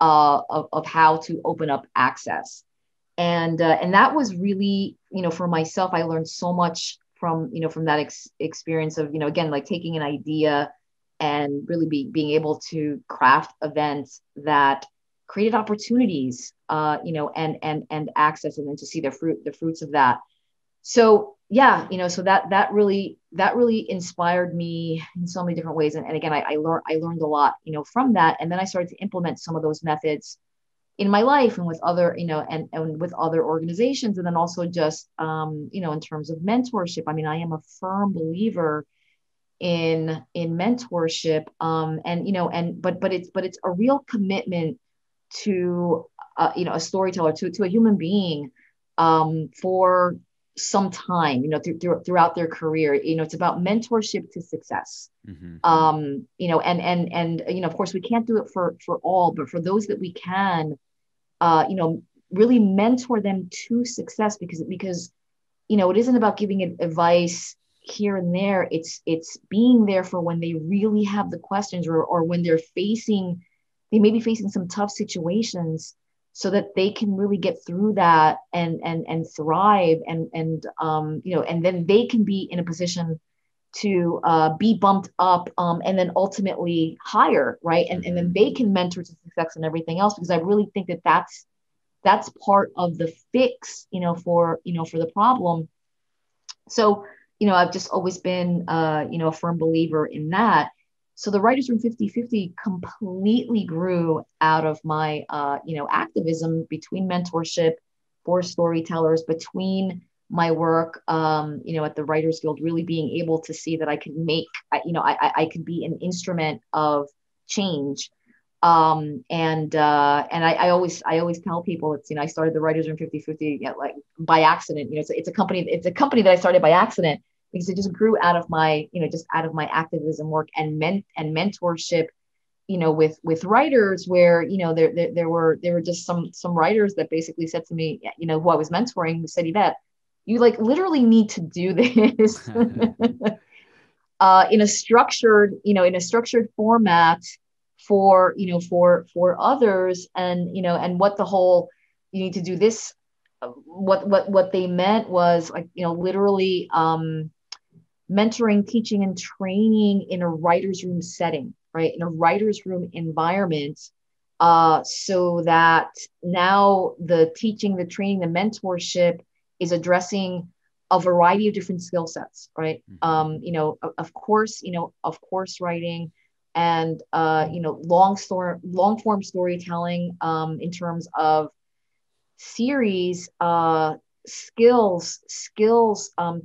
of how to open up access. And that was really, you know, for myself, I learned so much from, you know, from that experience of, you know, again, like taking an idea and really being able to craft events that created opportunities, you know, and access, and then to see the fruits of that. So yeah, you know, so that really inspired me in so many different ways. And again, I learned a lot, you know, from that. And then I started to implement some of those methods in my life and with other, you know, and with other organizations. And then also just, you know, in terms of mentorship, I mean, I am a firm believer in mentorship. And, you know, and, but it's a real commitment to, you know, a storyteller, to a human being, for some time, you know, throughout their career. You know, it's about mentorship to success. Mm-hmm. You know, and, you know, of course we can't do it for all, but for those that we can, you know, really mentor them to success, because, you know, it isn't about giving advice here and there. It's being there for when they really have the questions, or when they're facing some tough situations, so that they can really get through that and thrive, and you know, and then they can be in a position to be bumped up, and then ultimately higher, right? And then they can mentor to success and everything else, because I really think that that's part of the fix, you know, for the problem. So, you know, I've just always been, you know, a firm believer in that. So the Writers Room 5050 completely grew out of my, you know, activism between mentorship for storytellers, between my work, you know, at the Writers Guild, really being able to see that I could make, you know, I could be an instrument of change. And I always tell people, it's, you know, I started the Writers Room 5050, you know, like by accident. You know, it's a company that I started by accident, because it just grew out of my, you know, just out of my activism work and mentorship, you know, with writers, where, you know, there were just some writers that basically said to me, you know, who I was mentoring, said, Evette, you like literally need to do this in a structured format for others. And, you know, and what the whole, you need to do this. What they meant was, like, you know, literally mentoring, teaching, and training in a writer's room setting, right? In a writer's room environment, so that now the teaching, the training, the mentorship is addressing a variety of different skill sets, right? Mm-hmm. You know, of course, writing, and you know, long form storytelling, in terms of series, skills,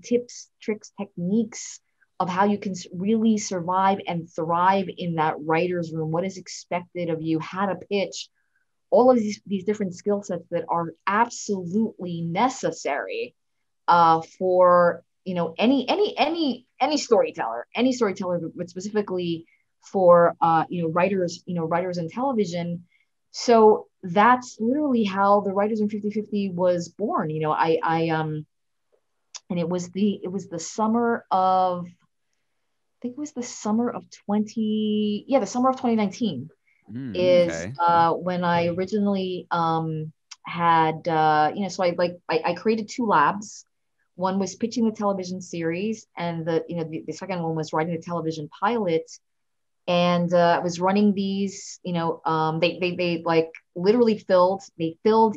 tips, tricks, techniques of how you can really survive and thrive in that writer's room, what is expected of you, how to pitch, all of these different skill sets that are absolutely necessary for, you know, any storyteller, but specifically for, you know, writers in television. So that's literally how the Writers Room 5050 was born. You know, and it was the summer of, I think it was the summer of 2019 when I originally had, you know, so I created two labs. One was pitching the television series, and the second one was writing the television pilot. And I was running these, you know, they like literally filled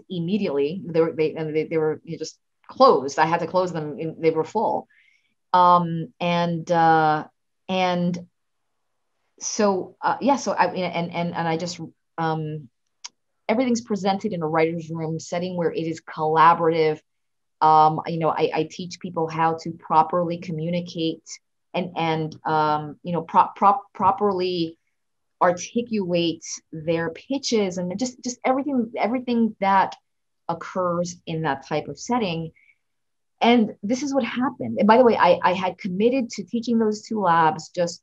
immediately. They were you know, just closed. I had to close them. They were full. And so, yeah, so I, and I just, everything's presented in a writer's room setting where it is collaborative. You know, I teach people how to properly communicate and you know, properly articulate their pitches, and just everything that occurs in that type of setting. And this is what happened. And by the way, I had committed to teaching those two labs just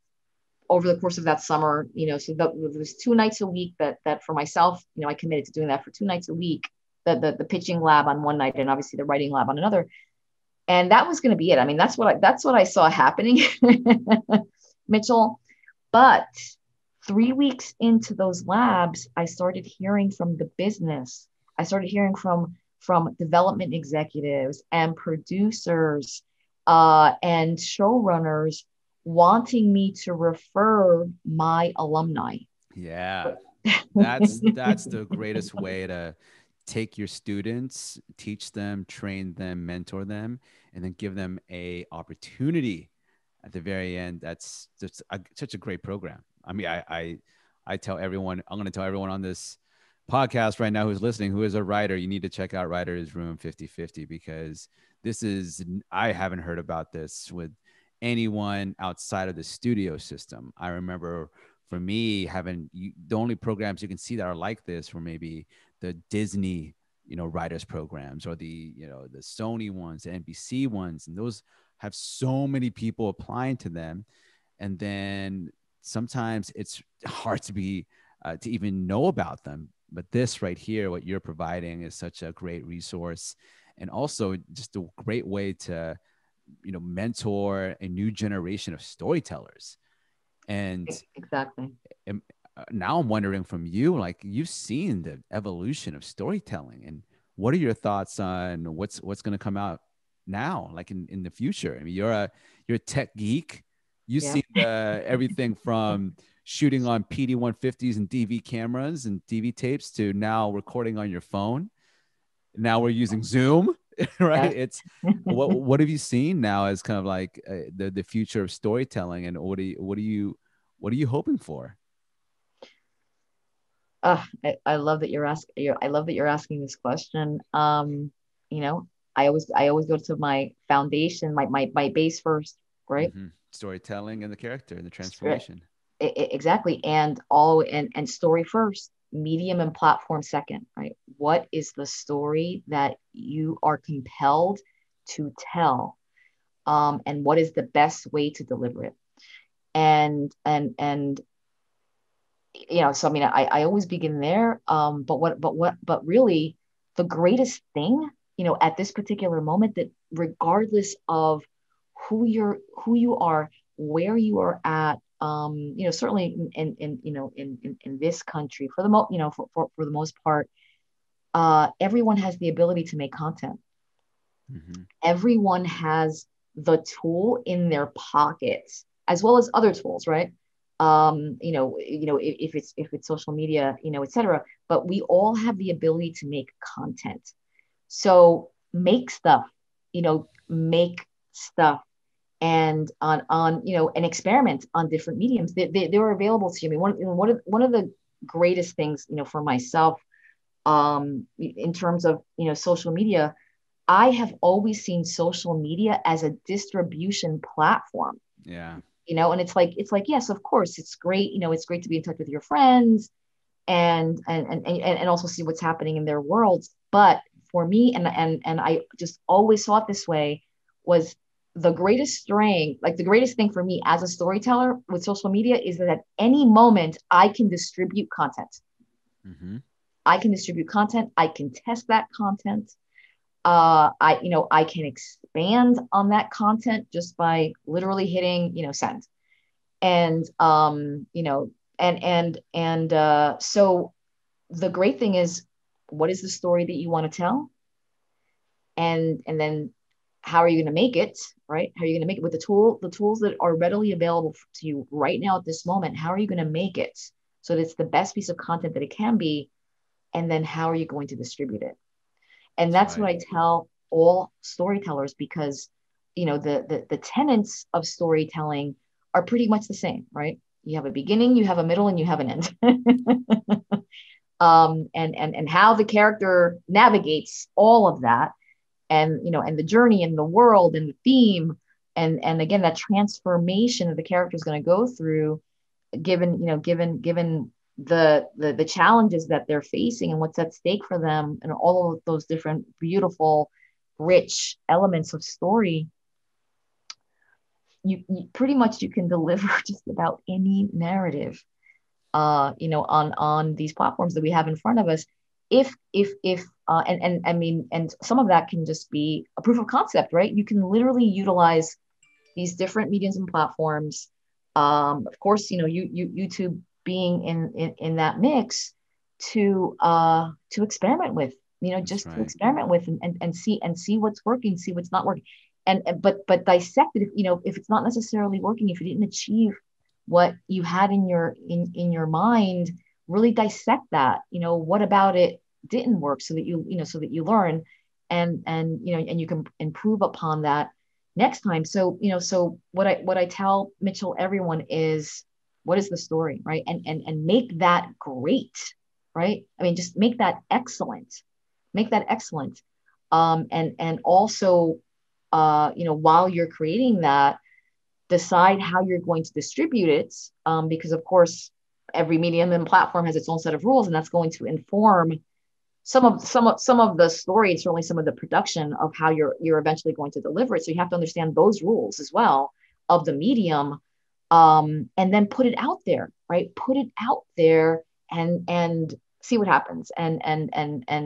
over the course of that summer, you know, so there was 2 nights a week that for myself, you know, I committed to doing that for 2 nights a week, the pitching lab on one night and obviously the writing lab on another. And that was going to be it. I mean, that's what I saw happening, Mitchel. But 3 weeks into those labs, I started hearing from the business. I started hearing from development executives and producers and showrunners wanting me to refer my alumni. Yeah, that's the greatest way to take your students, teach them, train them, mentor them, and then give them an opportunity at the very end. That's just such a great program. I mean, I tell everyone, I'm going to tell everyone on this podcast right now who's listening, who is a writer, you need to check out Writers Room 5050, because this is, I haven't heard about this with anyone outside of the studio system. I remember for me having, the only programs you can see that are like this were maybe the Disney, you know, writers programs, or the, you know, the Sony ones, the NBC ones, and those have so many people applying to them. And then sometimes it's hard to be, to even know about them. But this right here, what you're providing is such a great resource, and also just a great way to, you know, mentor a new generation of storytellers. And exactly. Now I'm wondering from you, like, you've seen the evolution of storytelling, and what are your thoughts on what's going to come out now, like in the future? I mean, you're a tech geek. You've seen everything from shooting on PD-150s and DV cameras and DV tapes to now recording on your phone. Now we're using Zoom, right? Yeah. It's what have you seen now as kind of like the future of storytelling, and what are you hoping for? I love that you're asking. I love that you're asking this question. You know, I always go to my foundation, my base first, right? Mm-hmm. Storytelling and the character and the transformation. Exactly. And story first, medium and platform second, right? What is the story that you are compelled to tell? And what is the best way to deliver it? And you know, so I mean, I always begin there. But really the greatest thing, you know, at this particular moment, that regardless of who you are, where you are at, you know, certainly in this country, for the most part, everyone has the ability to make content. Mm-hmm. Everyone has the tool in their pockets, as well as other tools, right? You know, if it's social media, you know, et cetera, but we all have the ability to make content. So make stuff, you know, make stuff, and on you know, an experiment on different mediums. They were available to me. One of the greatest things, you know, for myself, in terms of, you know, social media, I have always seen social media as a distribution platform. Yeah. You know, and it's like, yes, of course, it's great. You know, it's great to be in touch with your friends and also see what's happening in their worlds. But for me, and I just always saw it this way, was the greatest strength, like the greatest thing for me as a storyteller with social media, is that at any moment I can distribute content. Mm-hmm. I can distribute content. I can test that content. I can expand on that content just by literally hitting, you know, send. And, you know, so the great thing is, what is the story that you want to tell? And then how are you going to make it, right? How are you going to make it with the tools that are readily available to you right now at this moment? How are you going to make it so that it's the best piece of content that it can be? And then how are you going to distribute it? And that's what I tell all storytellers, because, you know, the tenets of storytelling are pretty much the same, right? You have a beginning, you have a middle, and you have an end. And how the character navigates all of that, and, you know, and the journey and the world and the theme, and again, that transformation that the character is going to go through, given the challenges that they're facing and what's at stake for them, and all of those different beautiful rich elements of story, you pretty much you can deliver just about any narrative, you know, on these platforms that we have in front of us. And I mean, and some of that can just be a proof of concept, right? You can literally utilize these different mediums and platforms. Of course, you know, YouTube being in that mix to experiment with, you know, just to experiment with and see what's working, see what's not working, but dissect it. You know, if it's not necessarily working, if you didn't achieve what you had in your mind, really dissect that. You know, what about it didn't work, so that you learn and you can improve upon that next time. So, you know, so what I tell Mitchel, everyone, is what is the story, right? And make that great, right? I mean, just make that excellent, and also, you know, while you're creating that, decide how you're going to distribute it, because of course, every medium and platform has its own set of rules, and that's going to inform some of the story, and certainly some of the production of how you're eventually going to deliver it. So you have to understand those rules as well of the medium, and then put it out there, right? Put it out there and see what happens. And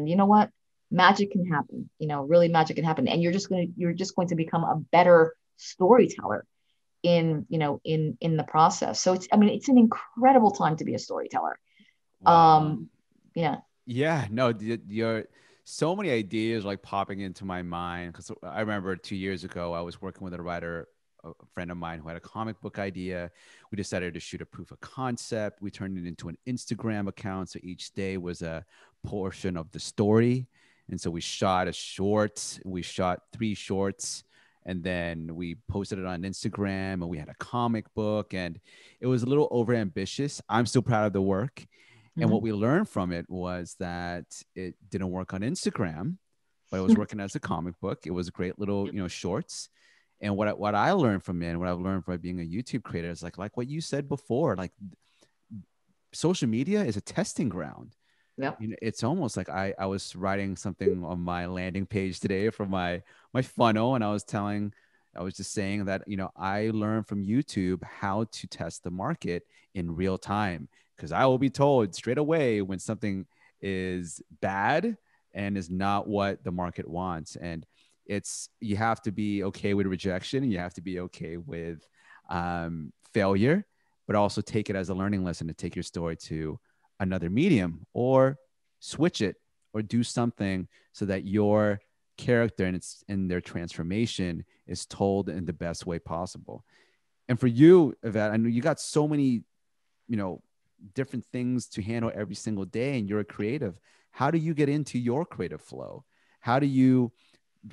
you know what? Magic can happen. You know, really magic can happen. And you're just going to become a better storyteller in the process. So it's an incredible time to be a storyteller. Wow. Yeah. No, you're so many ideas like popping into my mind. Cause I remember 2 years ago, I was working with a writer, a friend of mine who had a comic book idea. We decided to shoot a proof of concept. We turned it into an Instagram account. So each day was a portion of the story. And so we shot a short, we shot 3 shorts. And then we posted it on Instagram, and we had a comic book, and it was a little overambitious. I'm still proud of the work. Mm-hmm. And what we learned from it was that it didn't work on Instagram, but it was working as a comic book. It was a great little, you know, shorts. And what I learned from it, and what I've learned from being a YouTube creator is like what you said before, like social media is a testing ground. Yep. You know, it's almost like I was writing something on my landing page today for my funnel. And I was just saying that, you know, I learned from YouTube how to test the market in real time, because I will be told straight away when something is bad and is not what the market wants. And you have to be okay with rejection, and you have to be okay with failure, but also take it as a learning lesson to take your story to another medium, or switch it, or do something so that your character and their transformation is told in the best way possible. And for you, Evette, I know you got so many, you know, different things to handle every single day, and you're a creative. How do you get into your creative flow? How do you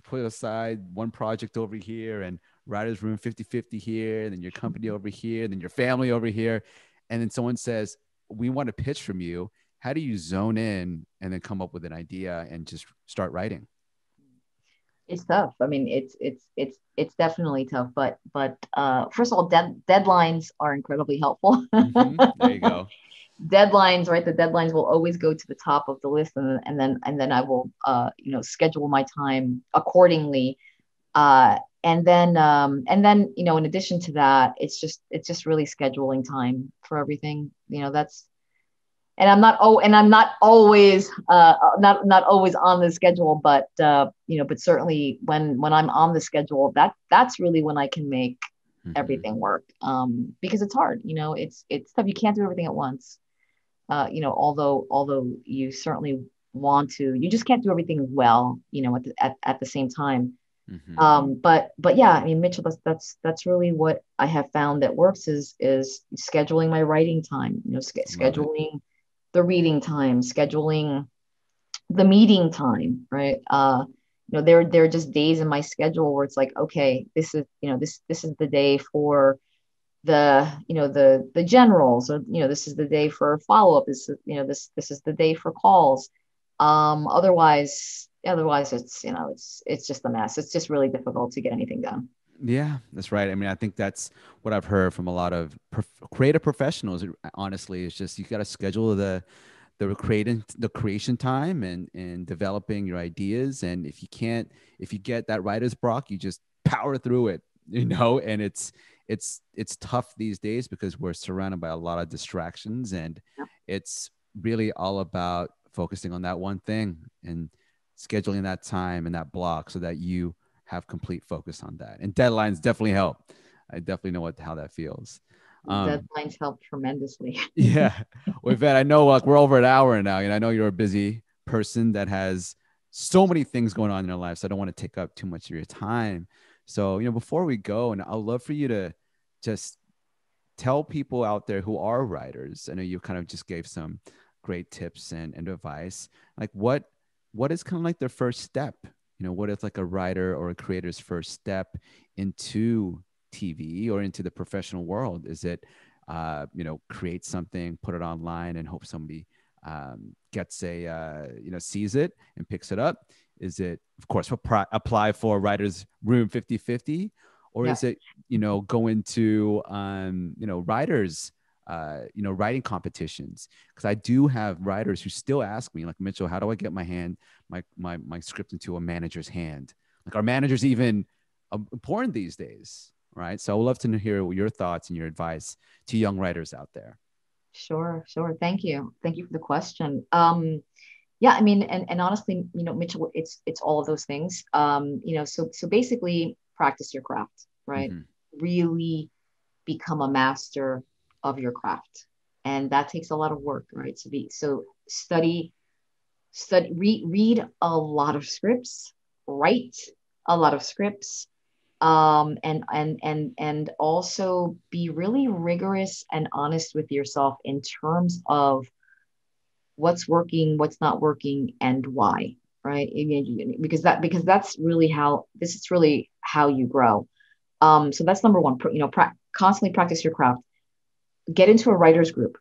put aside one project over here, and Writers Room 5050 here, and then your company over here, and then your family over here, and then someone says, we want a pitch from you? How do you zone in and then come up with an idea and just start writing? It's tough. I mean, it's definitely tough, but first of all, deadlines are incredibly helpful. Mm-hmm. There you go. Deadlines, right? The deadlines will always go to the top of the list. And then I will, you know, schedule my time accordingly. And then, you know, in addition to that, it's just really scheduling time for everything, you know, and I'm not always on the schedule, but certainly when I'm on the schedule, that's really when I can make everything work. Because it's hard, you know, it's tough. You can't do everything at once. You know, although you certainly want to, you just can't do everything well, you know, at the same time. Mm-hmm. But yeah, I mean, Mitchel, that's really what I have found that works is scheduling my writing time, you know, scheduling the reading time, scheduling the meeting time, right? You know, there are just days in my schedule where it's like, okay, this is the day for the generals, or, you know, this is the day for follow-up. This is the day for calls. Otherwise it's, you know, it's just a mess. It's just really difficult to get anything done. Yeah, that's right. I mean, I think that's what I've heard from a lot of creative professionals. Honestly, it's just, you got to schedule the the creation time and developing your ideas. And if you get that writer's block, you just power through it, you know. And it's tough these days because we're surrounded by a lot of distractions, and it's really all about focusing on that one thing and scheduling that time and that block so that you have complete focus on that. And deadlines definitely help. I definitely know how that feels. Deadlines help tremendously. Yeah. Well, Evette, I know we're over an hour now, and I know you're a busy person that has so many things going on in your life. So I don't want to take up too much of your time. So, before we go, and I'd love for you to just tell people out there who are writers. I know you kind of just gave some great tips and advice. Like what is kind of like their first step? What is like a writer or a creator's first step into TV or into the professional world? Is it, create something, put it online and hope somebody gets sees it and picks it up? Is it, of course, apply for Writers Room 5050? Or is it, go into, writers, writing competitions? Because I do have writers who still ask me, like, Mitchel, how do I get my script into a manager's hand? Like, are managers even important these days? Right. So I would love to hear your thoughts and your advice to young writers out there. Sure. Thank you. Thank you for the question. Yeah, I mean, and honestly, Mitchel, it's all of those things. So basically practice your craft, right? Mm-hmm. Really become a master of your craft. And that takes a lot of work, right? Study, read a lot of scripts, write a lot of scripts, and also be really rigorous and honest with yourself in terms of what's working, what's not working, and why, right? Because that's really how you grow. So that's number one. Constantly practice your craft. Get into a writer's group.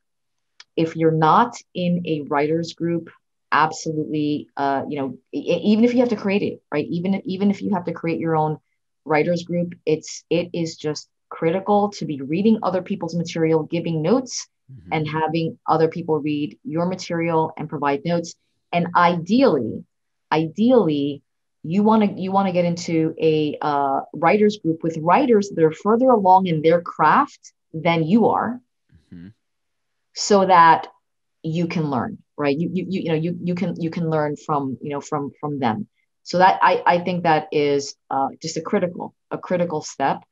If you're not in a writer's group, absolutely, even if you have to create it, right? Even if you have to create your own writer's group, it is just critical to be reading other people's material, giving notes, mm-hmm. and having other people read your material and provide notes. And ideally, you want to get into a writers group with writers that are further along in their craft than you are, mm-hmm. so that you can learn, right? You can learn from them. So that I think that is just a critical step.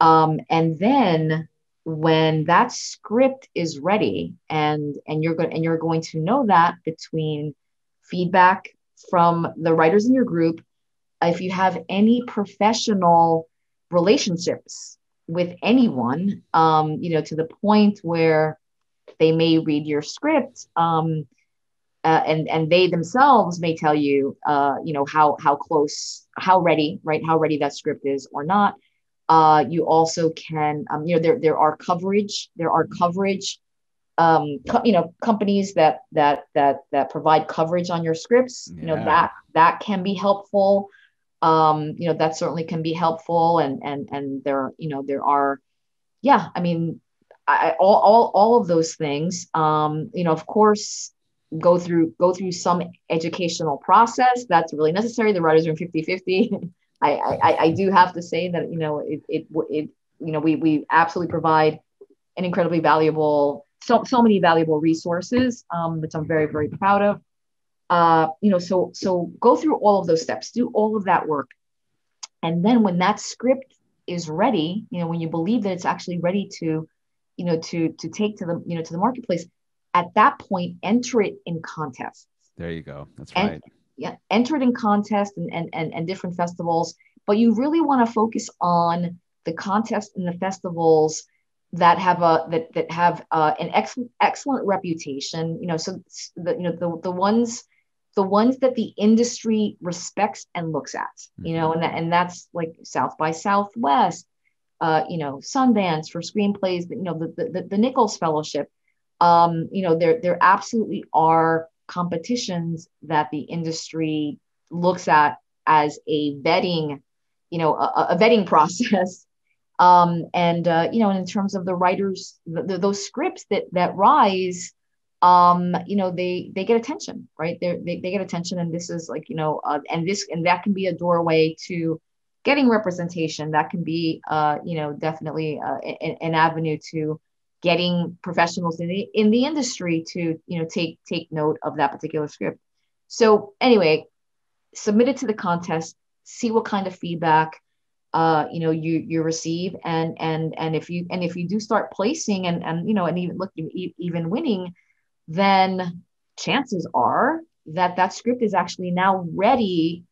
And then when that script is ready, and you're going to know that between feedback from the writers in your group, if you have any professional relationships with anyone, to the point where they may read your script, and they themselves may tell you, how close, how ready that script is or not. You also can, there are coverage, companies that provide coverage on your scripts, that can be helpful. That certainly can be helpful. And all of those things, of course, go through some educational process that's really necessary. The Writers Room 5050. I do have to say that we absolutely provide an incredibly valuable, so many valuable resources, which I'm very, very proud of. So go through all of those steps, do all of that work, and then when that script is ready, when you believe that it's actually ready to take to the to the marketplace. At that point, enter it in contests. There you go. That's right. Yeah, enter it in contests and different festivals. But you really want to focus on the contests and the festivals that have an excellent reputation. So the ones that the industry respects and looks at. Mm-hmm. And that's like South by Southwest. Sundance for screenplays. The Nichols Fellowship. There absolutely are competitions that the industry looks at as a vetting, a vetting process. And in terms of the writers, those scripts that rise you know, they get attention, right? They get attention, and this is like, you know, and that can be a doorway to getting representation. That can be, you know, definitely an avenue to getting professionals in the industry to, you know, take note of that particular script. So anyway, submit it to the contest, see what kind of feedback, you know, you receive. And if you do start placing and, you know, and even even winning, then chances are that that script is actually now ready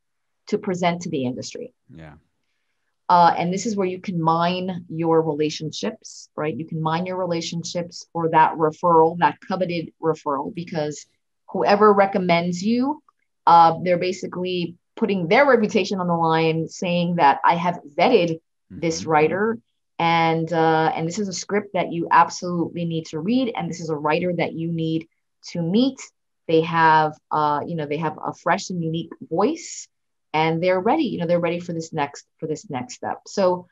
to present to the industry. Yeah. And this is where you can mine your relationships, right? You can mine your relationships for that referral, that coveted referral, because whoever recommends you, they're basically putting their reputation on the line, saying that I have vetted this writer, and this is a script that you absolutely need to read, and this is a writer that you need to meet. They have, you know, they have a fresh and unique voice, and they're ready. You know, they're ready for this next step. So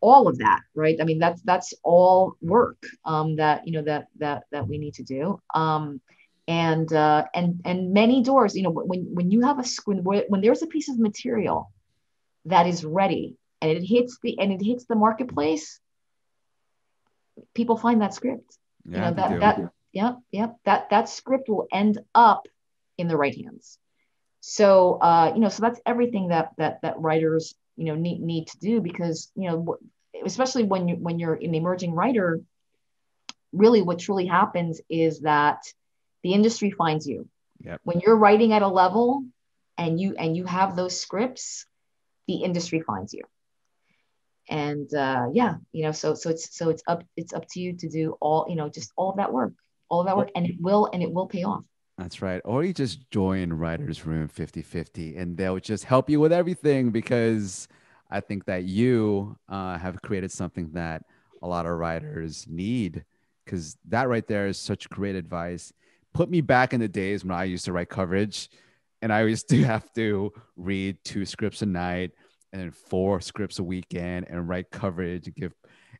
all of that, right? I mean, that's all work that, you know, that we need to do. And many doors, you know, when you have when there's a piece of material that is ready and it hits the marketplace, people find that script. Yeah, you know, that script will end up in the right hands. So, you know, so that's everything that writers, you know, need to do, because, you know, especially when you're an emerging writer, really what truly happens is that the industry finds you. Yep. When you're writing at a level and you have those scripts, the industry finds you. And yeah, you know, so it's up to you to do all, you know, just all of that work, and it will pay off. That's right. Or you just join Writers Room 5050 and they'll just help you with everything, because I think that you have created something that a lot of writers need, because that right there is such great advice. Put me back in the days when I used to write coverage and I used to have to read 2 scripts a night and then 4 scripts a weekend and write coverage and give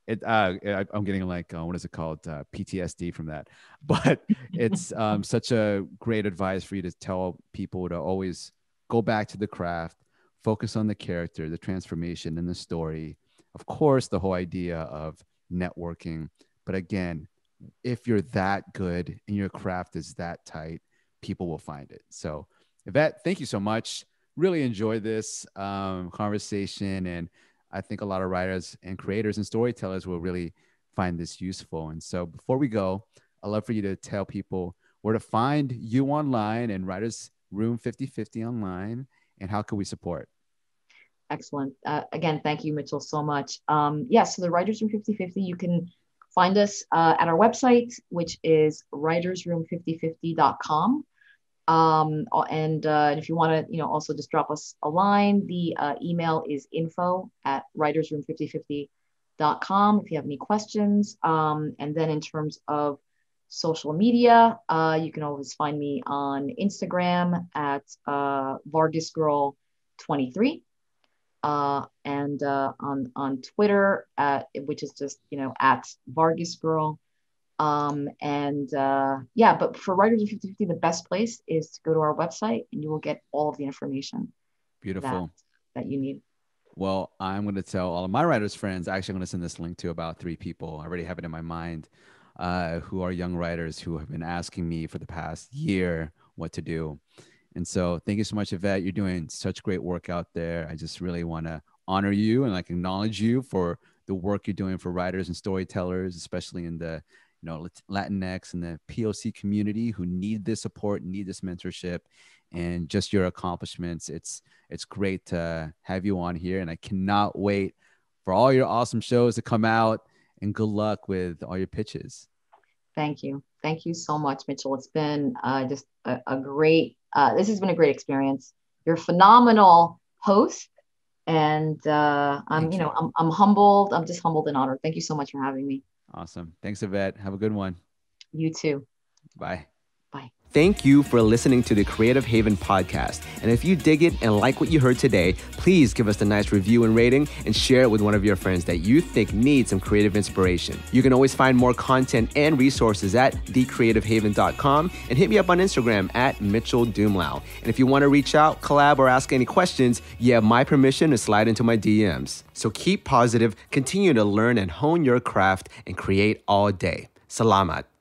it. I'm getting like, what is it called? PTSD from that. But it's such a great advice for you to tell people to always go back to the craft, focus on the character, the transformation and the story. Of course, the whole idea of networking. But again, if you're that good and your craft is that tight, people will find it. So Evette, thank you so much. Really enjoyed this conversation. And I think a lot of writers and creators and storytellers will really find this useful. And so before we go, I'd love for you to tell people where to find you online and Writers Room 5050 online, and how can we support? Excellent. Again, thank you, Mitchel, so much. So the Writers Room 5050, you can find us at our website, which is writersroom5050.com. And if you want to, you know, also just drop us a line, the email is info@writersroom5050.com if you have any questions. And then in terms of social media, you can always find me on Instagram at VargasGirl23, and on Twitter, which is just, you know, at VargasGirl. But for Writers Room 5050, the best place is to go to our website and you will get all of the information that you need. Well, I'm going to tell all of my writers friends, actually I'm going to send this link to about 3 people. I already have it in my mind, who are young writers who have been asking me for the past year what to do. And so thank you so much, Evette. You're doing such great work out there. I just really want to honor you and like acknowledge you for the work you're doing for writers and storytellers, especially in the, you know, Latinx and the POC community who need this support, need this mentorship, and just your accomplishments. It's great to have you on here, and I cannot wait for all your awesome shows to come out, and good luck with all your pitches. Thank you. Thank you so much, Mitchel. It's been just a great, this has been a great experience. You're a phenomenal host. And I'm humbled. I'm just humbled and honored. Thank you so much for having me. Awesome. Thanks, Evette. Have a good one. You too. Bye. Bye. Thank you for listening to the Creative Haven podcast. And if you dig it and like what you heard today, please give us a nice review and rating and share it with one of your friends that you think needs some creative inspiration. You can always find more content and resources at thecreativehaven.com and hit me up on Instagram at Mitchel Dumlao. And if you want to reach out, collab, or ask any questions, you have my permission to slide into my DMs. So keep positive, continue to learn and hone your craft, and create all day. Salamat.